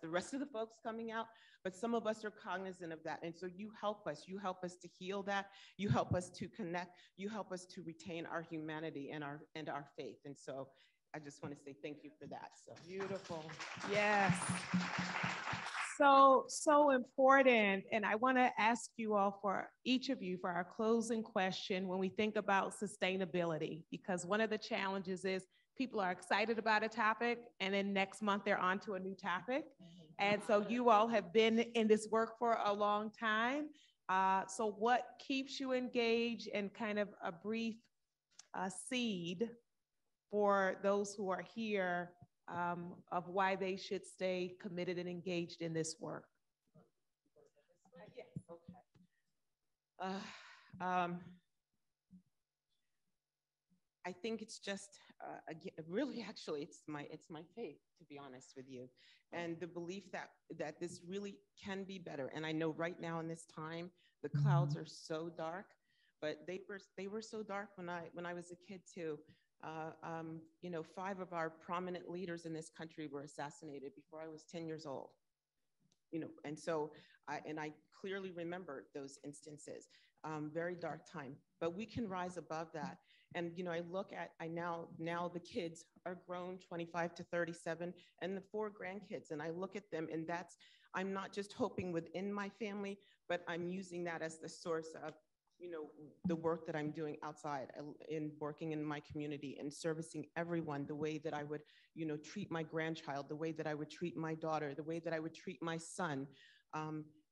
the rest of the folks coming out, but some of us are cognizant of that. And so you help us to heal that, you help us to connect, you help us to retain our humanity and our faith. And so I just want to say thank you for that. So beautiful. Yes. So important. And I want to ask you all, for each of you, for our closing question, when we think about sustainability, because one of the challenges is people are excited about a topic, and then next month they're on to a new topic. And so you all have been in this work for a long time. So what keeps you engaged, and kind of a brief seed for those who are here of why they should stay committed and engaged in this work? I think it's just really, actually, it's my faith, to be honest with you, and the belief that this really can be better. And I know right now in this time, the clouds are so dark, but they were so dark when I was a kid too. You know, 5 of our prominent leaders in this country were assassinated before I was 10 years old. You know, and so I clearly remember those instances. Very dark time, but we can rise above that. And, you know, I look at, now the kids are grown 25 to 37 and the 4 grandkids, and I look at them, and that's, I'm not just hoping within my family, but I'm using that as the source of, you know, the work that I'm doing outside in working in my community and servicing everyone the way that I would, you know, treat my grandchild, the way that I would treat my daughter, the way that I would treat my son.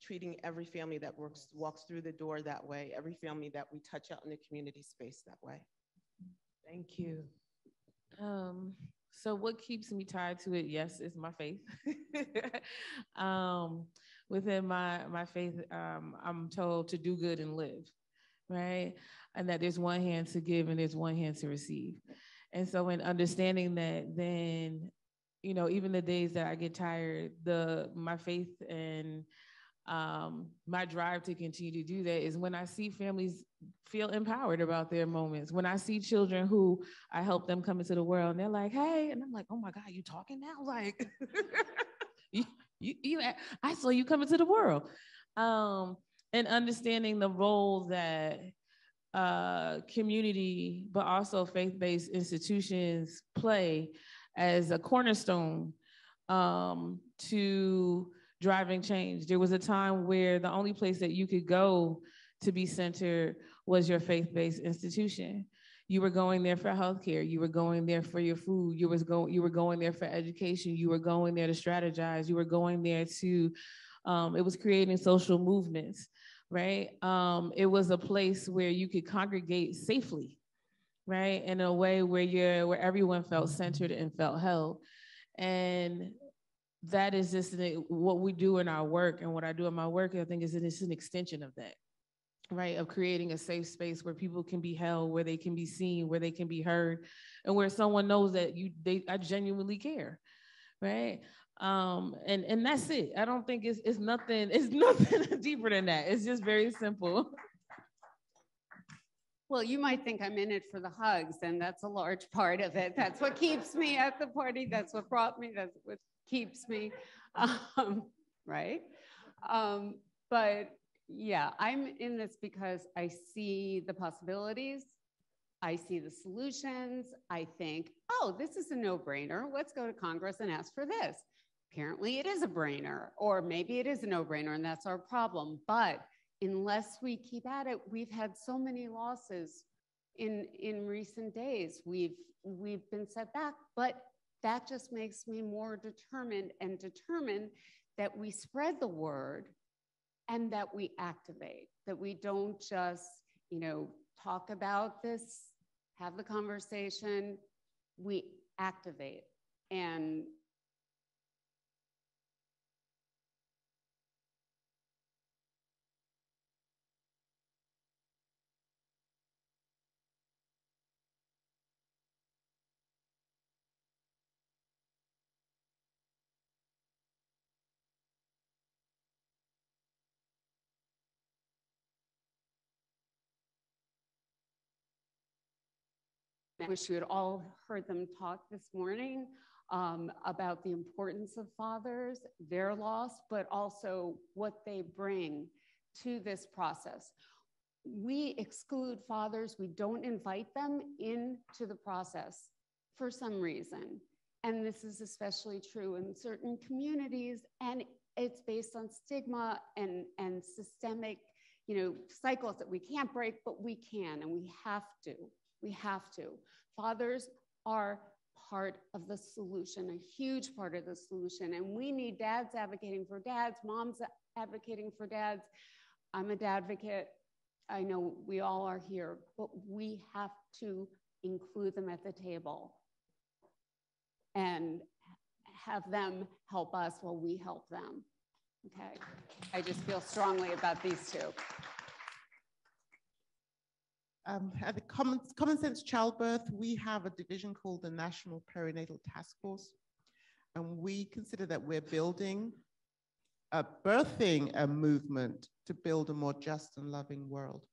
Treating every family that walks through the door that way, every family that we touch out in the community space that way. Thank you. So what keeps me tied to it? Yes, is my faith. Within my faith, I'm told to do good and live, right? And that there's one hand to give and there's one hand to receive. And so in understanding that, then, you know, even the days that I get tired, my faith and my drive to continue to do that is when I see families feel empowered about their moments. When I see children who I help them come into the world and they're like, hey, and I'm like, oh my God, you talking now? Like, I saw you come into the world. And understanding the role that community, but also faith-based institutions play as a cornerstone to driving change. There was a time where the only place that you could go to be centered was your faith-based institution. You were going there for healthcare. You were going there for your food. You were going there for education. You were going there to strategize. You were going there to, it was creating social movements, right? It was a place where you could congregate safely, right? In a way where everyone felt centered and felt held. And that is just what we do in our work, and what I do in my work, I think, is it's an extension of that, right? Of creating a safe space where people can be held, where they can be seen, where they can be heard, and where someone knows that I genuinely care, right? And that's it. I don't think it's nothing deeper than that. It's just very simple. Well, you might think I'm in it for the hugs, and that's a large part of it. That's what keeps me at the party. That's what brought me. That's what keeps me, right? But yeah, I'm in this because I see the possibilities. I see the solutions. I think, oh, this is a no-brainer. Let's go to Congress and ask for this. Apparently it is a brainer, or maybe it is a no-brainer, and that's our problem. But unless we keep at it, we've had so many losses in recent days. We've been set back, but that just makes me more determined that we spread the word and that we activate, that we don't just, you know, talk about this, have the conversation, we activate. And I wish you had all heard them talk this morning about the importance of fathers, their loss, but also what they bring to this process. We exclude fathers. We don't invite them into the process for some reason. And this is especially true in certain communities, and it's based on stigma and systemic, you know, cycles that we can't break, but we can, and we have to. We have to. Fathers are part of the solution, a huge part of the solution. And we need dads advocating for dads, moms advocating for dads. I'm a dad advocate. I know we all are here, but we have to include them at the table and have them help us while we help them. Okay. I just feel strongly about these two. At the Common Sense Childbirth, we have a division called the National Perinatal Task Force, and we consider that we're building, birthing a movement to build a more just and loving world.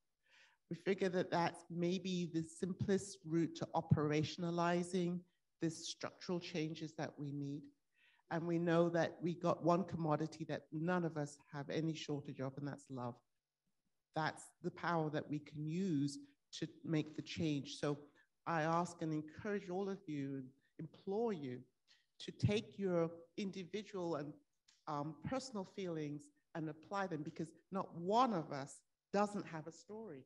We figure that that's maybe the simplest route to operationalizing the structural changes that we need. And we know that we got one commodity that none of us have any shortage of, and that's love. That's the power that we can use to make the change. So I ask and encourage all of you, implore you, to take your individual and personal feelings and apply them, because not one of us doesn't have a story,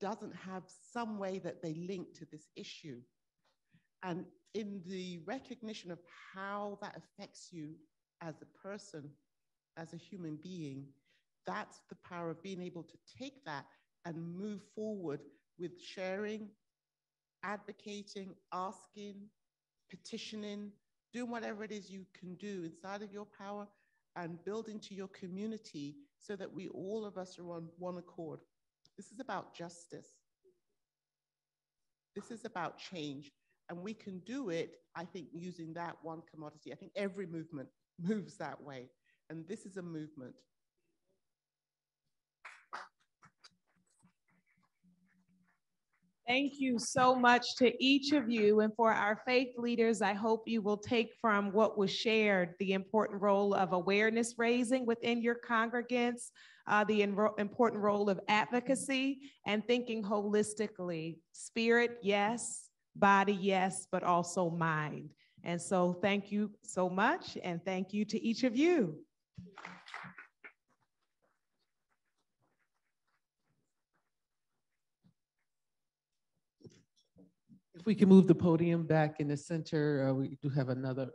doesn't have some way that they link to this issue. And in the recognition of how that affects you as a person, as a human being, that's the power of being able to take that and move forward with sharing, advocating, asking, petitioning, doing whatever it is you can do inside of your power and build into your community so that we, all of us, are on one accord. This is about justice. This is about change. And we can do it, I think, using that one commodity. I think every movement moves that way. And this is a movement. Thank you so much to each of you. And for our faith leaders, I hope you will take from what was shared the important role of awareness raising within your congregants, the important role of advocacy, and thinking holistically. Spirit, yes. Body, yes, but also mind. And so thank you so much. And thank you to each of you. If we can move the podium back in the center, we do have another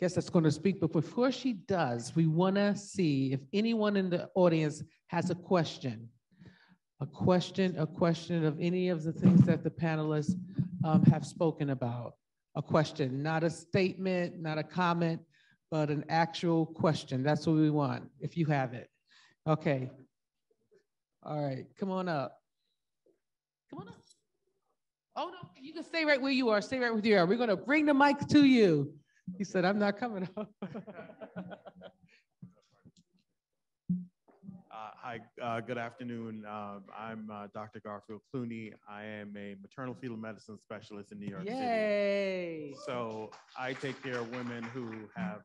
guest that's going to speak. But before she does, we want to see if anyone in the audience has a question. A question of any of the things that the panelists have spoken about. A question, not a statement, not a comment, but an actual question. That's what we want, if you have it. Okay. All right, come on up. Come on up. Oh no, you can stay right where you are. Stay right where you are. We're gonna bring the mic to you. He said, I'm not coming up. Hi, good afternoon. I'm Dr. Garfield Clooney. I am a maternal fetal medicine specialist in New York City. So I take care of women who have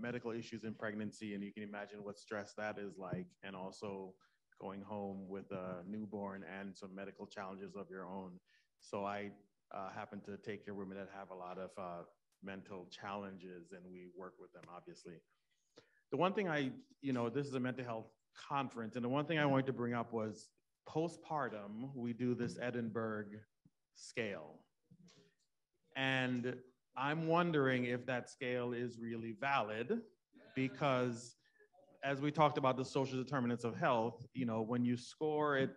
medical issues in pregnancy, and you can imagine what stress that is like, and also going home with a newborn and some medical challenges of your own. So I happen to take care of women that have a lot of mental challenges, and we work with them, obviously. The one thing this is a mental health conference, and the one thing I wanted to bring up was postpartum, we do this Edinburgh scale. And I'm wondering if that scale is really valid, because as we talked about the social determinants of health, when you score it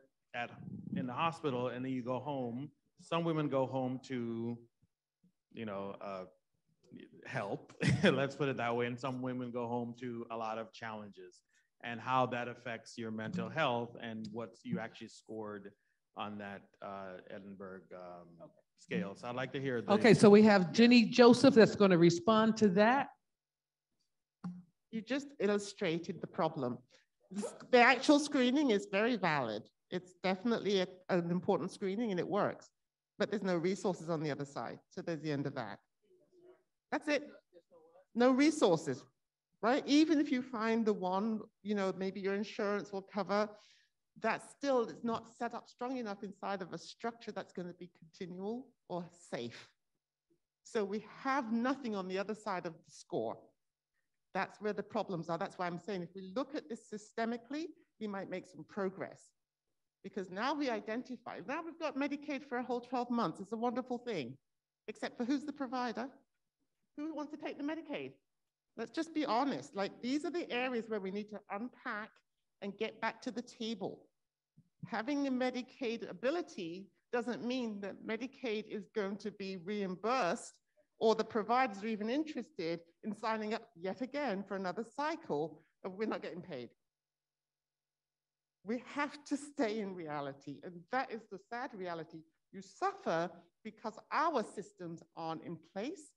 in the hospital and then you go home, some women go home to, help, let's put it that way, and some women go home to a lot of challenges, and how that affects your mental health and what you actually scored on that Edinburgh scale. So I'd like to hear the— Okay, so we have Jenny Joseph that's going to respond to that. You just illustrated the problem. The actual screening is very valid. It's definitely an important screening and it works, but there's no resources on the other side. So there's the end of that. That's it. No resources, right? Even if you find the one, maybe your insurance will cover, that's still, it's not set up strong enough inside of a structure that's going to be continual or safe. So we have nothing on the other side of the score. That's where the problems are. That's why I'm saying if we look at this systemically, we might make some progress, because now we identify. Now we've got Medicaid for a whole 12 months. It's a wonderful thing, except for who's the provider? Who wants to take the Medicaid? Let's just be honest. Like, these are the areas where we need to unpack and get back to the table. Having the Medicaid ability doesn't mean that Medicaid is going to be reimbursed, or the providers are even interested in signing up yet again for another cycle of we're not getting paid. We have to stay in reality. And that is the sad reality. You suffer because our systems aren't in place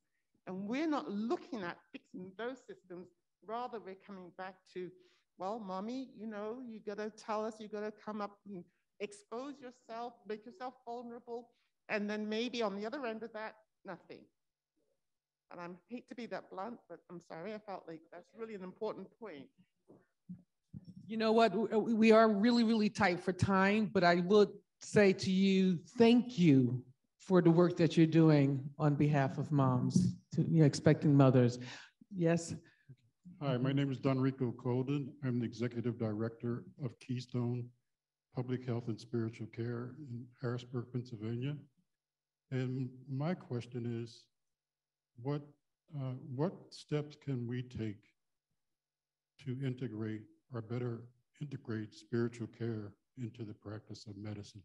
and we're not looking at fixing those systems. Rather, we're coming back to, well, mommy, you know, you gotta tell us, you gotta come up and expose yourself, make yourself vulnerable. And then maybe on the other end of that, nothing. And I hate to be that blunt, but I'm sorry, I felt like that's really an important point. You know what, we are really, really tight for time, but I would say to you, thank you for the work that you're doing on behalf of moms, to, you know, expecting mothers. Yes? Hi, my name is Donrico Colden. I'm the Executive Director of Keystone Public Health and Spiritual Care in Harrisburg, Pennsylvania. And my question is, what steps can we take to integrate or better integrate spiritual care into the practice of medicine?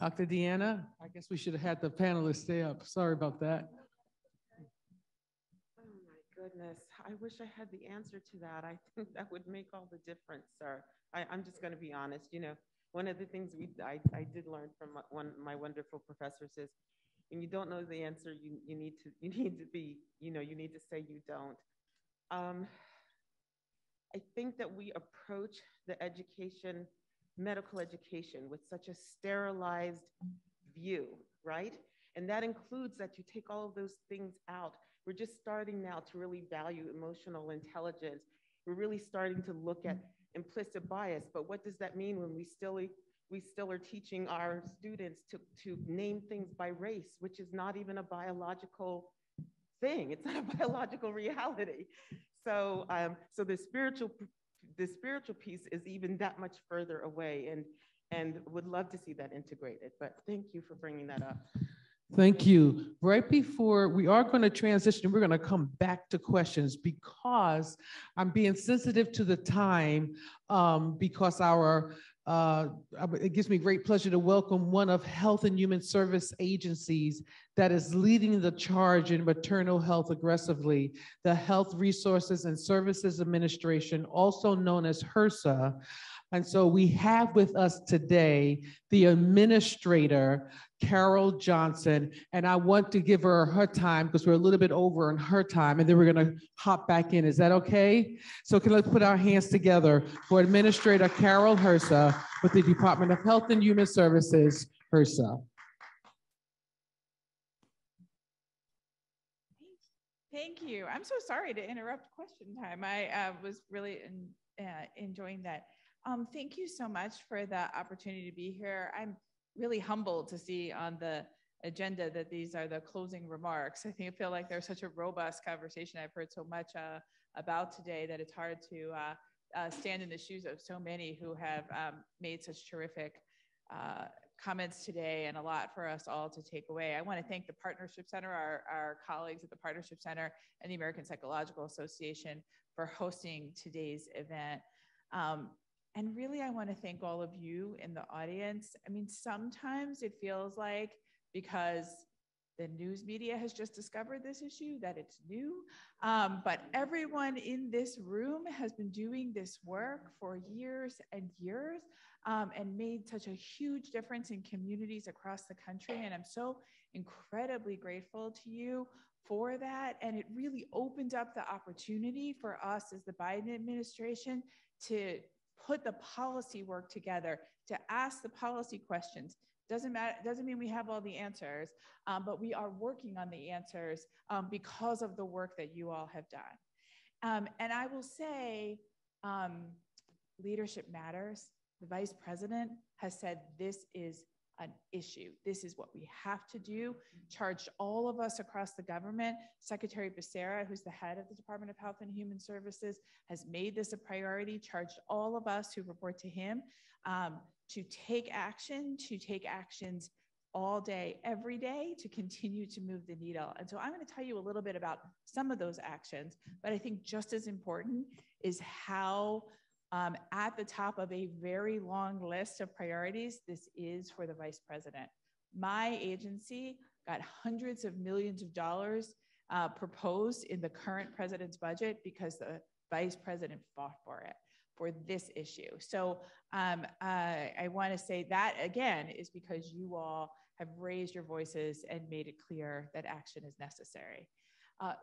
Dr. Deanna, I guess we should have had the panelists stay up. Sorry about that. Oh my goodness, I wish I had the answer to that. I think that would make all the difference, sir. I'm just gonna be honest. You know, one of the things I did learn from my wonderful professors is, when you don't know the answer, you need to say you don't. I think that we approach the education, medical education, with such a sterilized view, right? And that includes that you take all of those things out. We're just starting now to really value emotional intelligence. We're really starting to look at implicit bias, but what does that mean when we still are teaching our students to name things by race, which is not even a biological thing. It's not a biological reality. So, so the spiritual piece is even that much further away, and would love to see that integrated. But thank you for bringing that up. Thank you. Right before we are going to transition, we're going to come back to questions because I'm being sensitive to the time, because our it gives me great pleasure to welcome one of Health and Human Service agencies that is leading the charge in maternal health aggressively, the Health Resources and Services Administration, also known as HRSA. And so we have with us today the administrator, Carol Johnson, and I want to give her her time because we're a little bit over on her time, and then we're going to hop back in. Is that okay? So can let's put our hands together for Administrator Carol HRSA with the Department of Health and Human Services, HRSA. Thank you. I'm so sorry to interrupt question time. I was really enjoying that. Thank you so much for the opportunity to be here. I'm really humbled to see on the agenda that these are the closing remarks. I feel like there's such a robust conversation I've heard so much about today that it's hard to stand in the shoes of so many who have made such terrific comments today, and a lot for us all to take away. I want to thank the Partnership Center, our colleagues at the Partnership Center, and the American Psychological Association for hosting today's event. And really, I want to thank all of you in the audience. I mean, sometimes it feels like because the news media has just discovered this issue that it's new, but everyone in this room has been doing this work for years and years, and made such a huge difference in communities across the country. And I'm so incredibly grateful to you for that. And it really opened up the opportunity for us as the Biden administration to put the policy work together, to ask the policy questions. Doesn't matter, doesn't mean we have all the answers, but we are working on the answers because of the work that you all have done. And I will say, leadership matters. The Vice President has said this is an issue. This is what we have to do. Charged all of us across the government. Secretary Becerra, who's the head of the Department of Health and Human Services, has made this a priority, charged all of us who report to him to take action, to take actions all day, every day, to continue to move the needle. And so I'm going to tell you a little bit about some of those actions, but I think just as important is how at the top of a very long list of priorities, this is for the Vice President. My agency got hundreds of millions of dollars proposed in the current president's budget because the Vice President fought for it. for this issue. So I want to say that again is because you all have raised your voices and made it clear that action is necessary.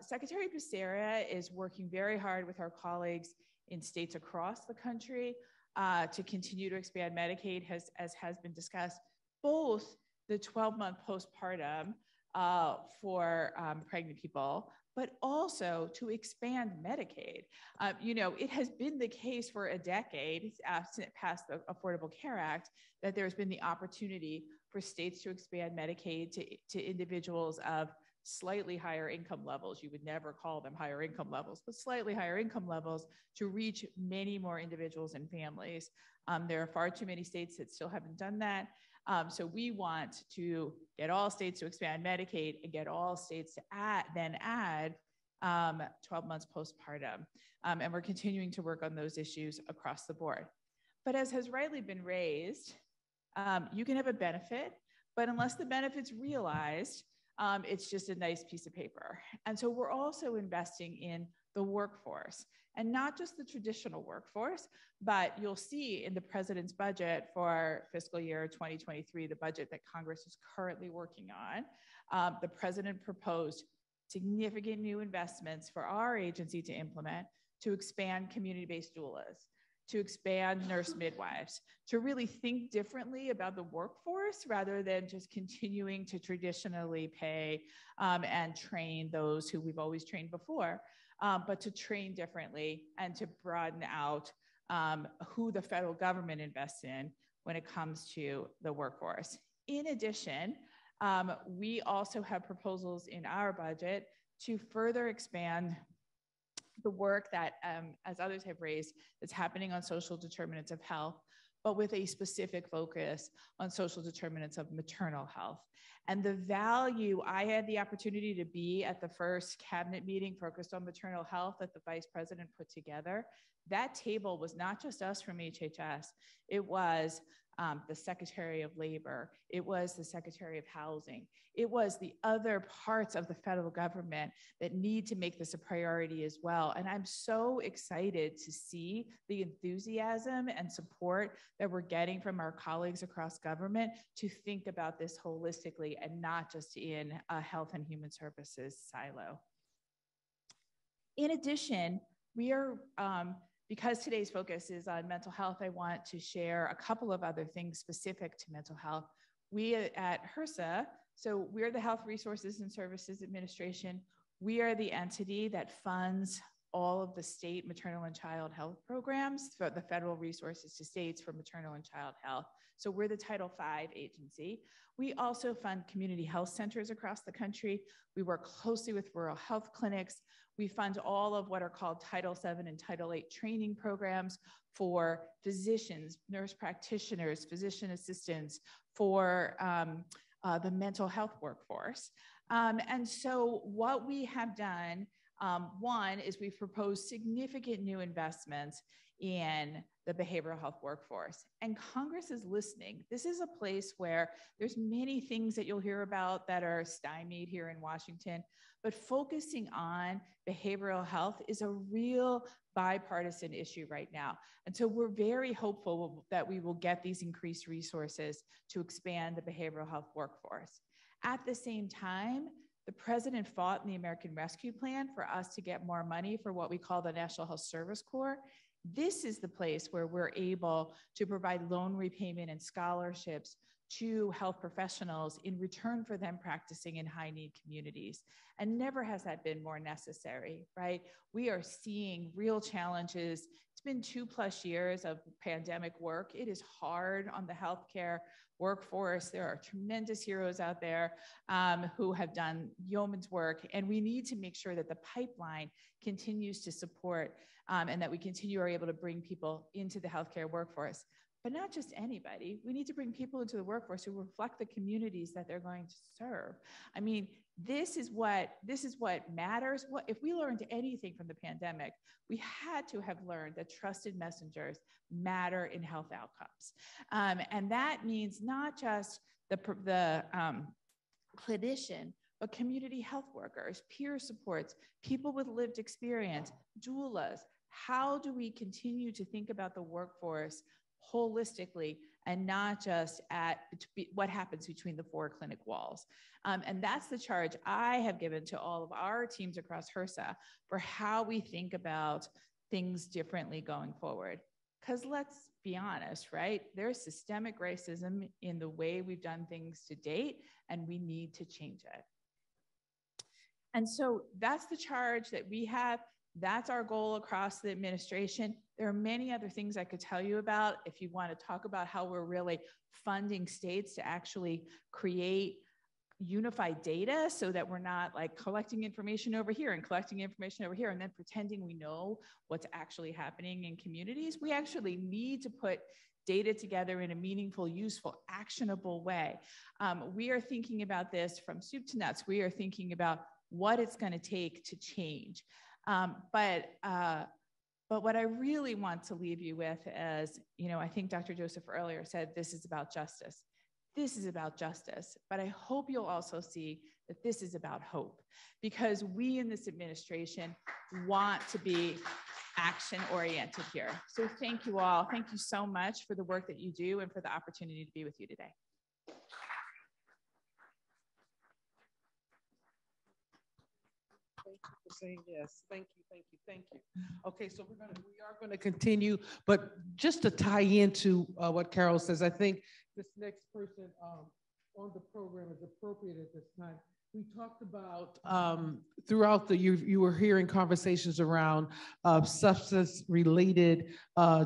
Secretary Becerra is working very hard with our colleagues in states across the country to continue to expand Medicaid, as has been discussed, both the 12-month postpartum for pregnant people, but also to expand Medicaid. You know, it has been the case for a decade, past the Affordable Care Act, that there's been the opportunity for states to expand Medicaid to individuals of slightly higher income levels. You would never call them higher income levels, but slightly higher income levels to reach many more individuals and families. There are far too many states that still haven't done that. So we want to get all states to expand Medicaid and get all states to add 12 months postpartum. And we're continuing to work on those issues across the board. But as has rightly been raised, you can have a benefit, but unless the benefit's realized, it's just a nice piece of paper. And so we're also investing in the workforce, and not just the traditional workforce, but you'll see in the president's budget for fiscal year 2023, the budget that Congress is currently working on, the president proposed significant new investments for our agency to implement to expand community-based doulas, to expand nurse midwives, to really think differently about the workforce rather than just continuing to traditionally pay and train those who we've always trained before, but to train differently and to broaden out who the federal government invests in when it comes to the workforce. In addition, we also have proposals in our budget to further expand the work that, as others have raised, that's happening on social determinants of health, but with a specific focus on social determinants of maternal health. And the value, I had the opportunity to be at the first cabinet meeting focused on maternal health that the vice president put together. That table was not just us from HHS, it was the Secretary of Labor, it was the Secretary of Housing, it was the other parts of the federal government that need to make this a priority as well. And I'm so excited to see the enthusiasm and support that we're getting from our colleagues across government to think about this holistically and not just in a health and human services silo. In addition, we are, because today's focus is on mental health, I want to share a couple of other things specific to mental health. We at HRSA, so we're the Health Resources and Services Administration. We are the entity that funds all of the state maternal and child health programs, so the federal resources to states for maternal and child health. So we're the Title V agency. We also fund community health centers across the country. We work closely with rural health clinics. We fund all of what are called Title VII and Title VIII training programs for physicians, nurse practitioners, physician assistants, for the mental health workforce. And so what we have done, one, is we've proposed significant new investments in the behavioral health workforce. And Congress is listening. This is a place where there's many things that you'll hear about that are stymied here in Washington, but focusing on behavioral health is a real bipartisan issue right now. And so we're very hopeful that we will get these increased resources to expand the behavioral health workforce. At the same time, the president fought in the American Rescue Plan for us to get more money for what we call the National Health Service Corps. This is the place where we're able to provide loan repayment and scholarships to health professionals in return for them practicing in high need communities. And never has that been more necessary, right? We are seeing real challenges. It's been 2+ years of pandemic work. It is hard on the healthcare workforce. There are tremendous heroes out there who have done yeoman's work, and we need to make sure that the pipeline continues to support and that we are able to bring people into the healthcare workforce. But not just anybody. We need to bring people into the workforce who reflect the communities that they're going to serve. I mean, this is what matters. What if we learned anything from the pandemic? We had to have learned that trusted messengers matter in health outcomes, and that means not just the clinician, but community health workers, peer supports, people with lived experience, doulas, how do we continue to think about the workforce holistically and not just at what happens between the four clinic walls. And that's the charge I have given to all of our teams across HRSA for how we think about things differently going forward. Because let's be honest, right? There's systemic racism in the way we've done things to date, and we need to change it. And so that's the charge that we have. That's our goal across the administration. There are many other things I could tell you about if you want to talk about how we're really funding states to actually create unified data so that we're not like collecting information over here and collecting information over here and then pretending we know what's actually happening in communities. We actually need to put data together in a meaningful, useful, actionable way. We are thinking about this from soup to nuts. We are thinking about what it's going to take to change. But what I really want to leave you with is, you know, I think Dr. Joseph earlier said, this is about justice. This is about justice, but I hope you'll also see that this is about hope, because we in this administration want to be action-oriented here. So thank you all. Thank you so much for the work that you do and for the opportunity to be with you today. Saying yes. Thank you, thank you, thank you. Okay, so we are going to continue, but just to tie into what Carol says, I think this next person on the program is appropriate at this time. We talked about throughout the you were hearing conversations around substance-related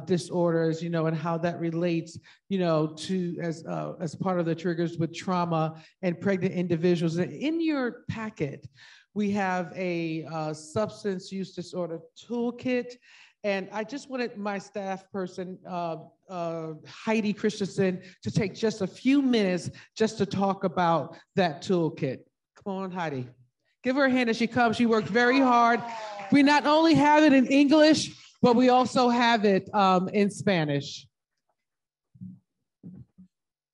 disorders, you know, and how that relates, you know, to as part of the triggers with trauma and pregnant individuals. In your packet, we have a substance use disorder toolkit. And I just wanted my staff person, Heidi Christensen, to take just a few minutes just to talk about that toolkit. Come on, Heidi. Give her a hand as she comes. She worked very hard. We not only have it in English, but we also have it in Spanish.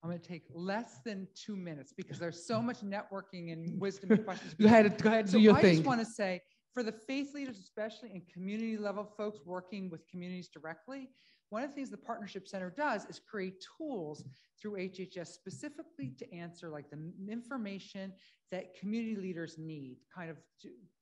I'm going to take less than 2 minutes because there's so much networking and wisdom and questions. Go ahead, do your thing. I just want to say, for the faith leaders, especially and community level folks working with communities directly, one of the things the Partnership Center does is create tools through HHS specifically to answer like the information that community leaders need, kind of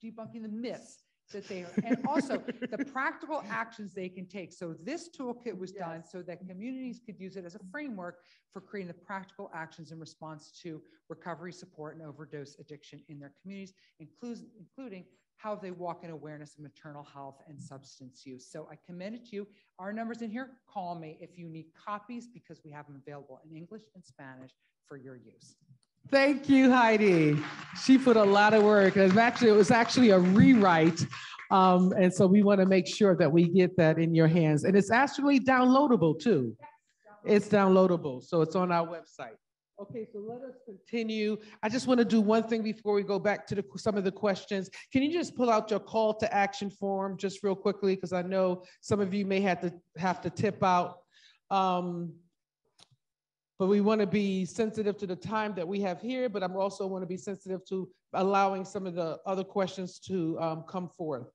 debunking the myths that they are, and also the practical actions they can take. So this toolkit was done so that communities could use it as a framework for creating the practical actions in response to recovery, support, and overdose addiction in their communities, including how they walk in awareness of maternal health and substance use. So I commend it to you. Our number's in here. Call me if you need copies, because we have them available in English and Spanish for your use. Thank you, Heidi. She put a lot of work. It was actually a rewrite. And so we want to make sure that we get that in your hands. And it's actually downloadable too. It's downloadable. So it's on our website. Okay, so let us continue. I just want to do one thing before we go back to some of the questions. Can you just pull out your call to action form just real quickly? Because I know some of you may have to tip out. But we want to be sensitive to the time that we have here, but I also want to be sensitive to allowing some of the other questions to come forth.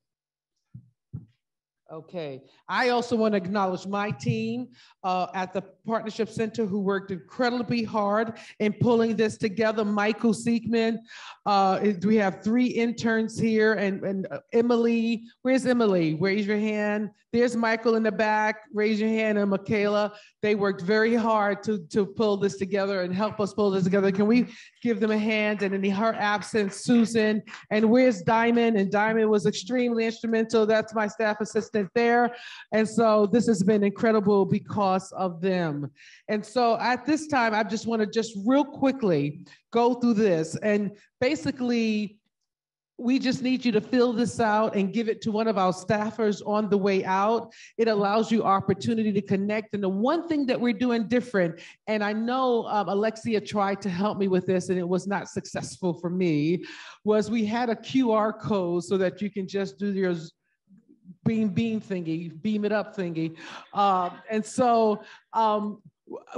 Okay. I also want to acknowledge my team at the Partnership Center who worked incredibly hard in pulling this together. Michael Siegman, we have 3 interns here, and Emily. Where's Emily? Raise your hand. There's Michael in the back. Raise your hand. And Michaela. They worked very hard to pull this together and help us pull this together. Can we give them a hand? And in her absence, Susan. And where's Diamond? And Diamond was extremely instrumental. That's my staff assistant there. And so this has been incredible because of them. And so at this time, I just want to real quickly go through this. And basically, we just need you to fill this out and give it to one of our staffers on the way out. It allows you opportunity to connect. And the one thing that we're doing different, and I know Alexia tried to help me with this and it was not successful for me, was we had a QR code so that you can just do your beam it up thingy. And so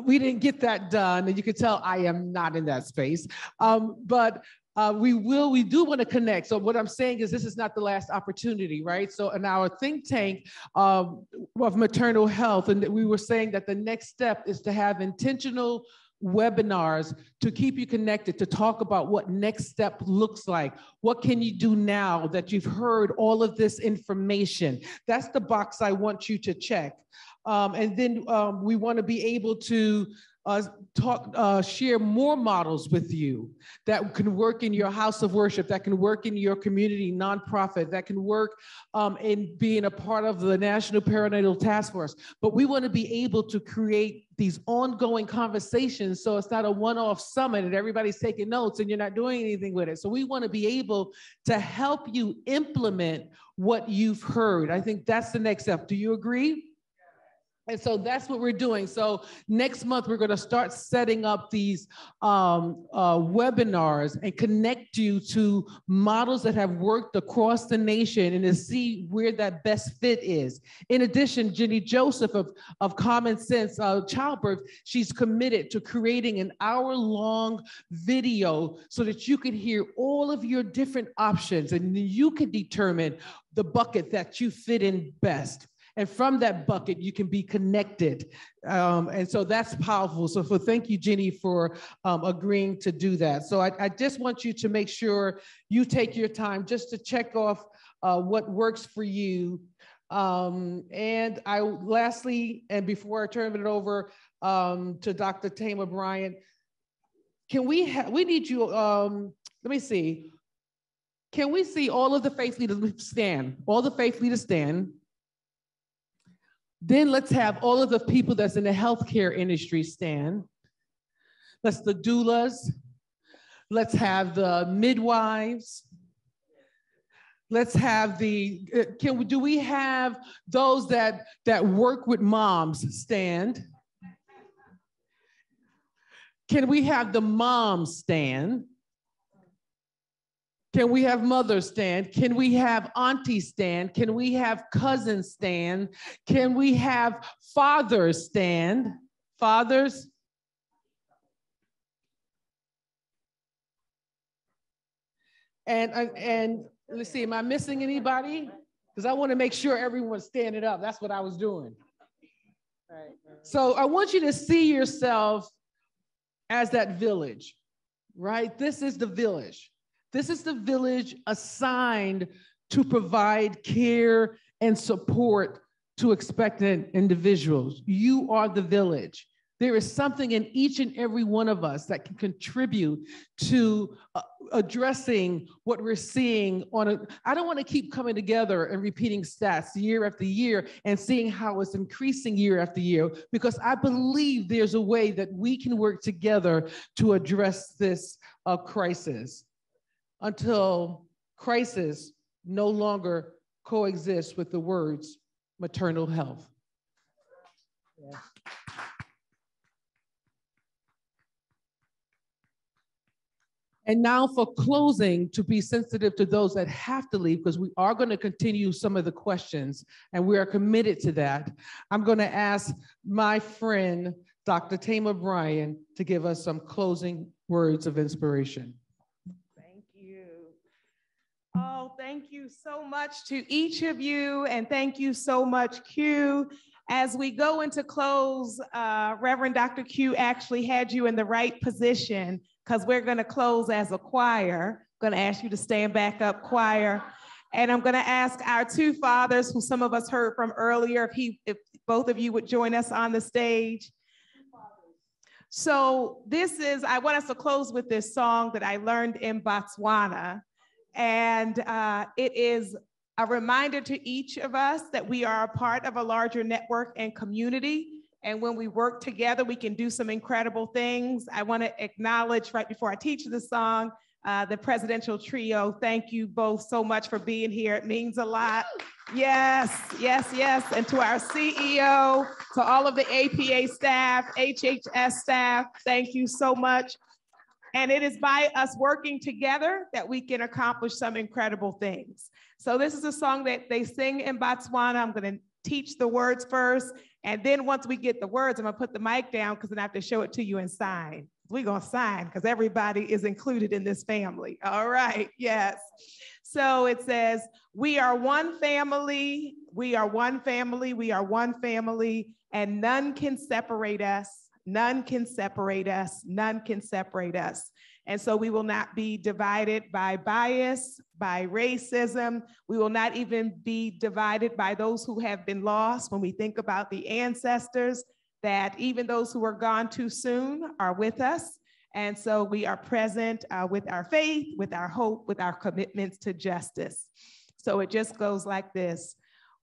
we didn't get that done. And you could tell I am not in that space. But We do want to connect. So what I'm saying is this is not the last opportunity, right? So in our think tank of maternal health, and we were saying that the next step is to have intentional webinars to keep you connected, to talk about what next step looks like. What can you do now that you've heard all of this information? That's the box I want you to check. And then we want to be able to share more models with you that can work in your house of worship, that can work in your community nonprofit, that can work in being a part of the National Perinatal Task Force. But we want to be able to create these ongoing conversations so it's not a one-off summit and everybody's taking notes and you're not doing anything with it. So we want to be able to help you implement what you've heard. I think that's the next step. Do you agree? And so that's what we're doing. So next month, we're going to start setting up these webinars and connect you to models that have worked across the nation and to see where that best fit is. In addition, Jenny Joseph of Common Sense Childbirth, she's committed to creating an hour-long video so that you can hear all of your different options and you can determine the bucket that you fit in best. And from that bucket, you can be connected. And so that's powerful. So thank you, Jenny, for agreeing to do that. So I just want you to make sure you take your time just to check off what works for you. And I lastly, and before I turn it over to Dr. Tema Bryant, can we need you, let me see. Can we see all of the faith leaders stand? All the faith leaders stand. Then let's have all of the people that's in the healthcare industry stand. Let's the doulas. Let's have the midwives. Let's have the, do we have those that work with moms stand? Can we have the moms stand? Can we have mothers stand? Can we have aunties stand? Can we have cousins stand? Can we have fathers stand? Fathers? And let's see, am I missing anybody? Because I want to make sure everyone's standing up. That's what I was doing. All right. So I want you to see yourself as that village, right? This is the village. This is the village assigned to provide care and support to expectant individuals. You are the village. There is something in each and every one of us that can contribute to addressing what we're seeing on a, I don't want to keep coming together and repeating stats year after year and seeing how it's increasing year after year, because I believe there's a way that we can work together to address this crisis, until crisis no longer coexists with the words maternal health. Yeah. And now for closing, to be sensitive to those that have to leave, because we are going to continue some of the questions and we are committed to that. I'm going to ask my friend, Dr. Tema Bryant, to give us some closing words of inspiration. Oh, thank you so much to each of you, and thank you so much, Q. As we go into close, Reverend Dr. Q actually had you in the right position, because we're going to close as a choir. I'm going to ask you to stand back up, choir, and I'm going to ask our two fathers, who some of us heard from earlier, if both of you would join us on the stage. So this is, I want us to close with this song that I learned in Botswana. And it is a reminder to each of us that we are a part of a larger network and community. And when we work together, we can do some incredible things. I want to acknowledge, right before I teach the song, the presidential trio. Thank you both so much for being here. It means a lot. Yes, yes, yes. And to our CEO, to all of the APA staff, HHS staff, thank you so much. And it is by us working together that we can accomplish some incredible things. So this is a song that they sing in Botswana. I'm going to teach the words first. And then once we get the words, I'm going to put the mic down, because then I have to show it to you and sign. we're going to sign because everybody is included in this family. All right. Yes. So it says, we are one family. We are one family. We are one family, and none can separate us. None can separate us. None can separate us. And so we will not be divided by bias, by racism. We will not even be divided by those who have been lost. When we think about the ancestors, that even those who are gone too soon are with us. And so we are present with our faith, with our hope, with our commitments to justice. So it just goes like this.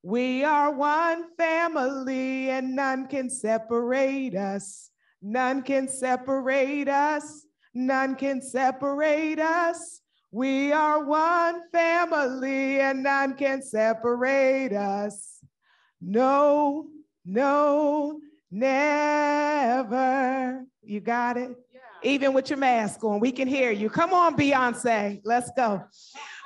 We are one family and none can separate us. None can separate us. None can separate us. We are one family and none can separate us. No, no, never. You got it? Yeah. Even with your mask on, we can hear you. Come on, Beyonce, let's go.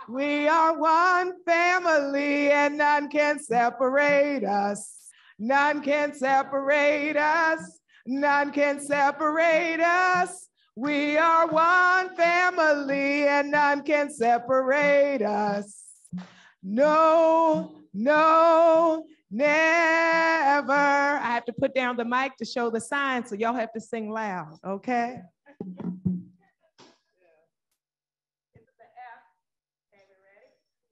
We are one family and none can separate us. None can separate us. None can separate us. We are one family and none can separate us. No, no, never. I have to put down the mic to show the sign, so y'all have to sing loud, okay?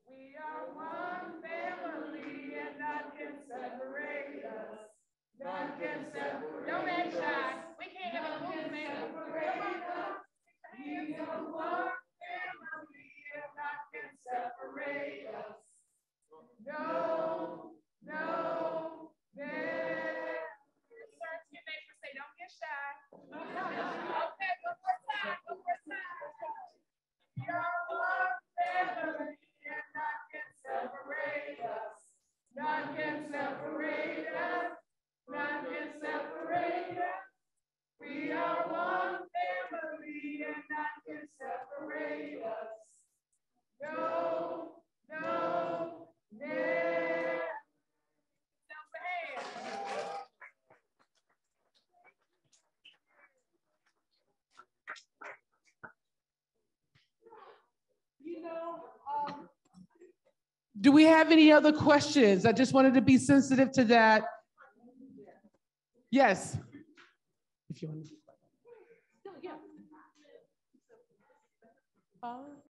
We are one family and none can separate us. None can separate us. Don't make shy. We can't have a movement. We are one family and none can separate us. No, no, never. Search your neighbor, say, don't get shy. Okay, one more time, one more time. We are one family and none can separate us. None can separate us. None can separate us. We are one family and none can separate us. No, no, never. You know, do we have any other questions? I just wanted to be sensitive to that. Yes. If you want to. Yeah.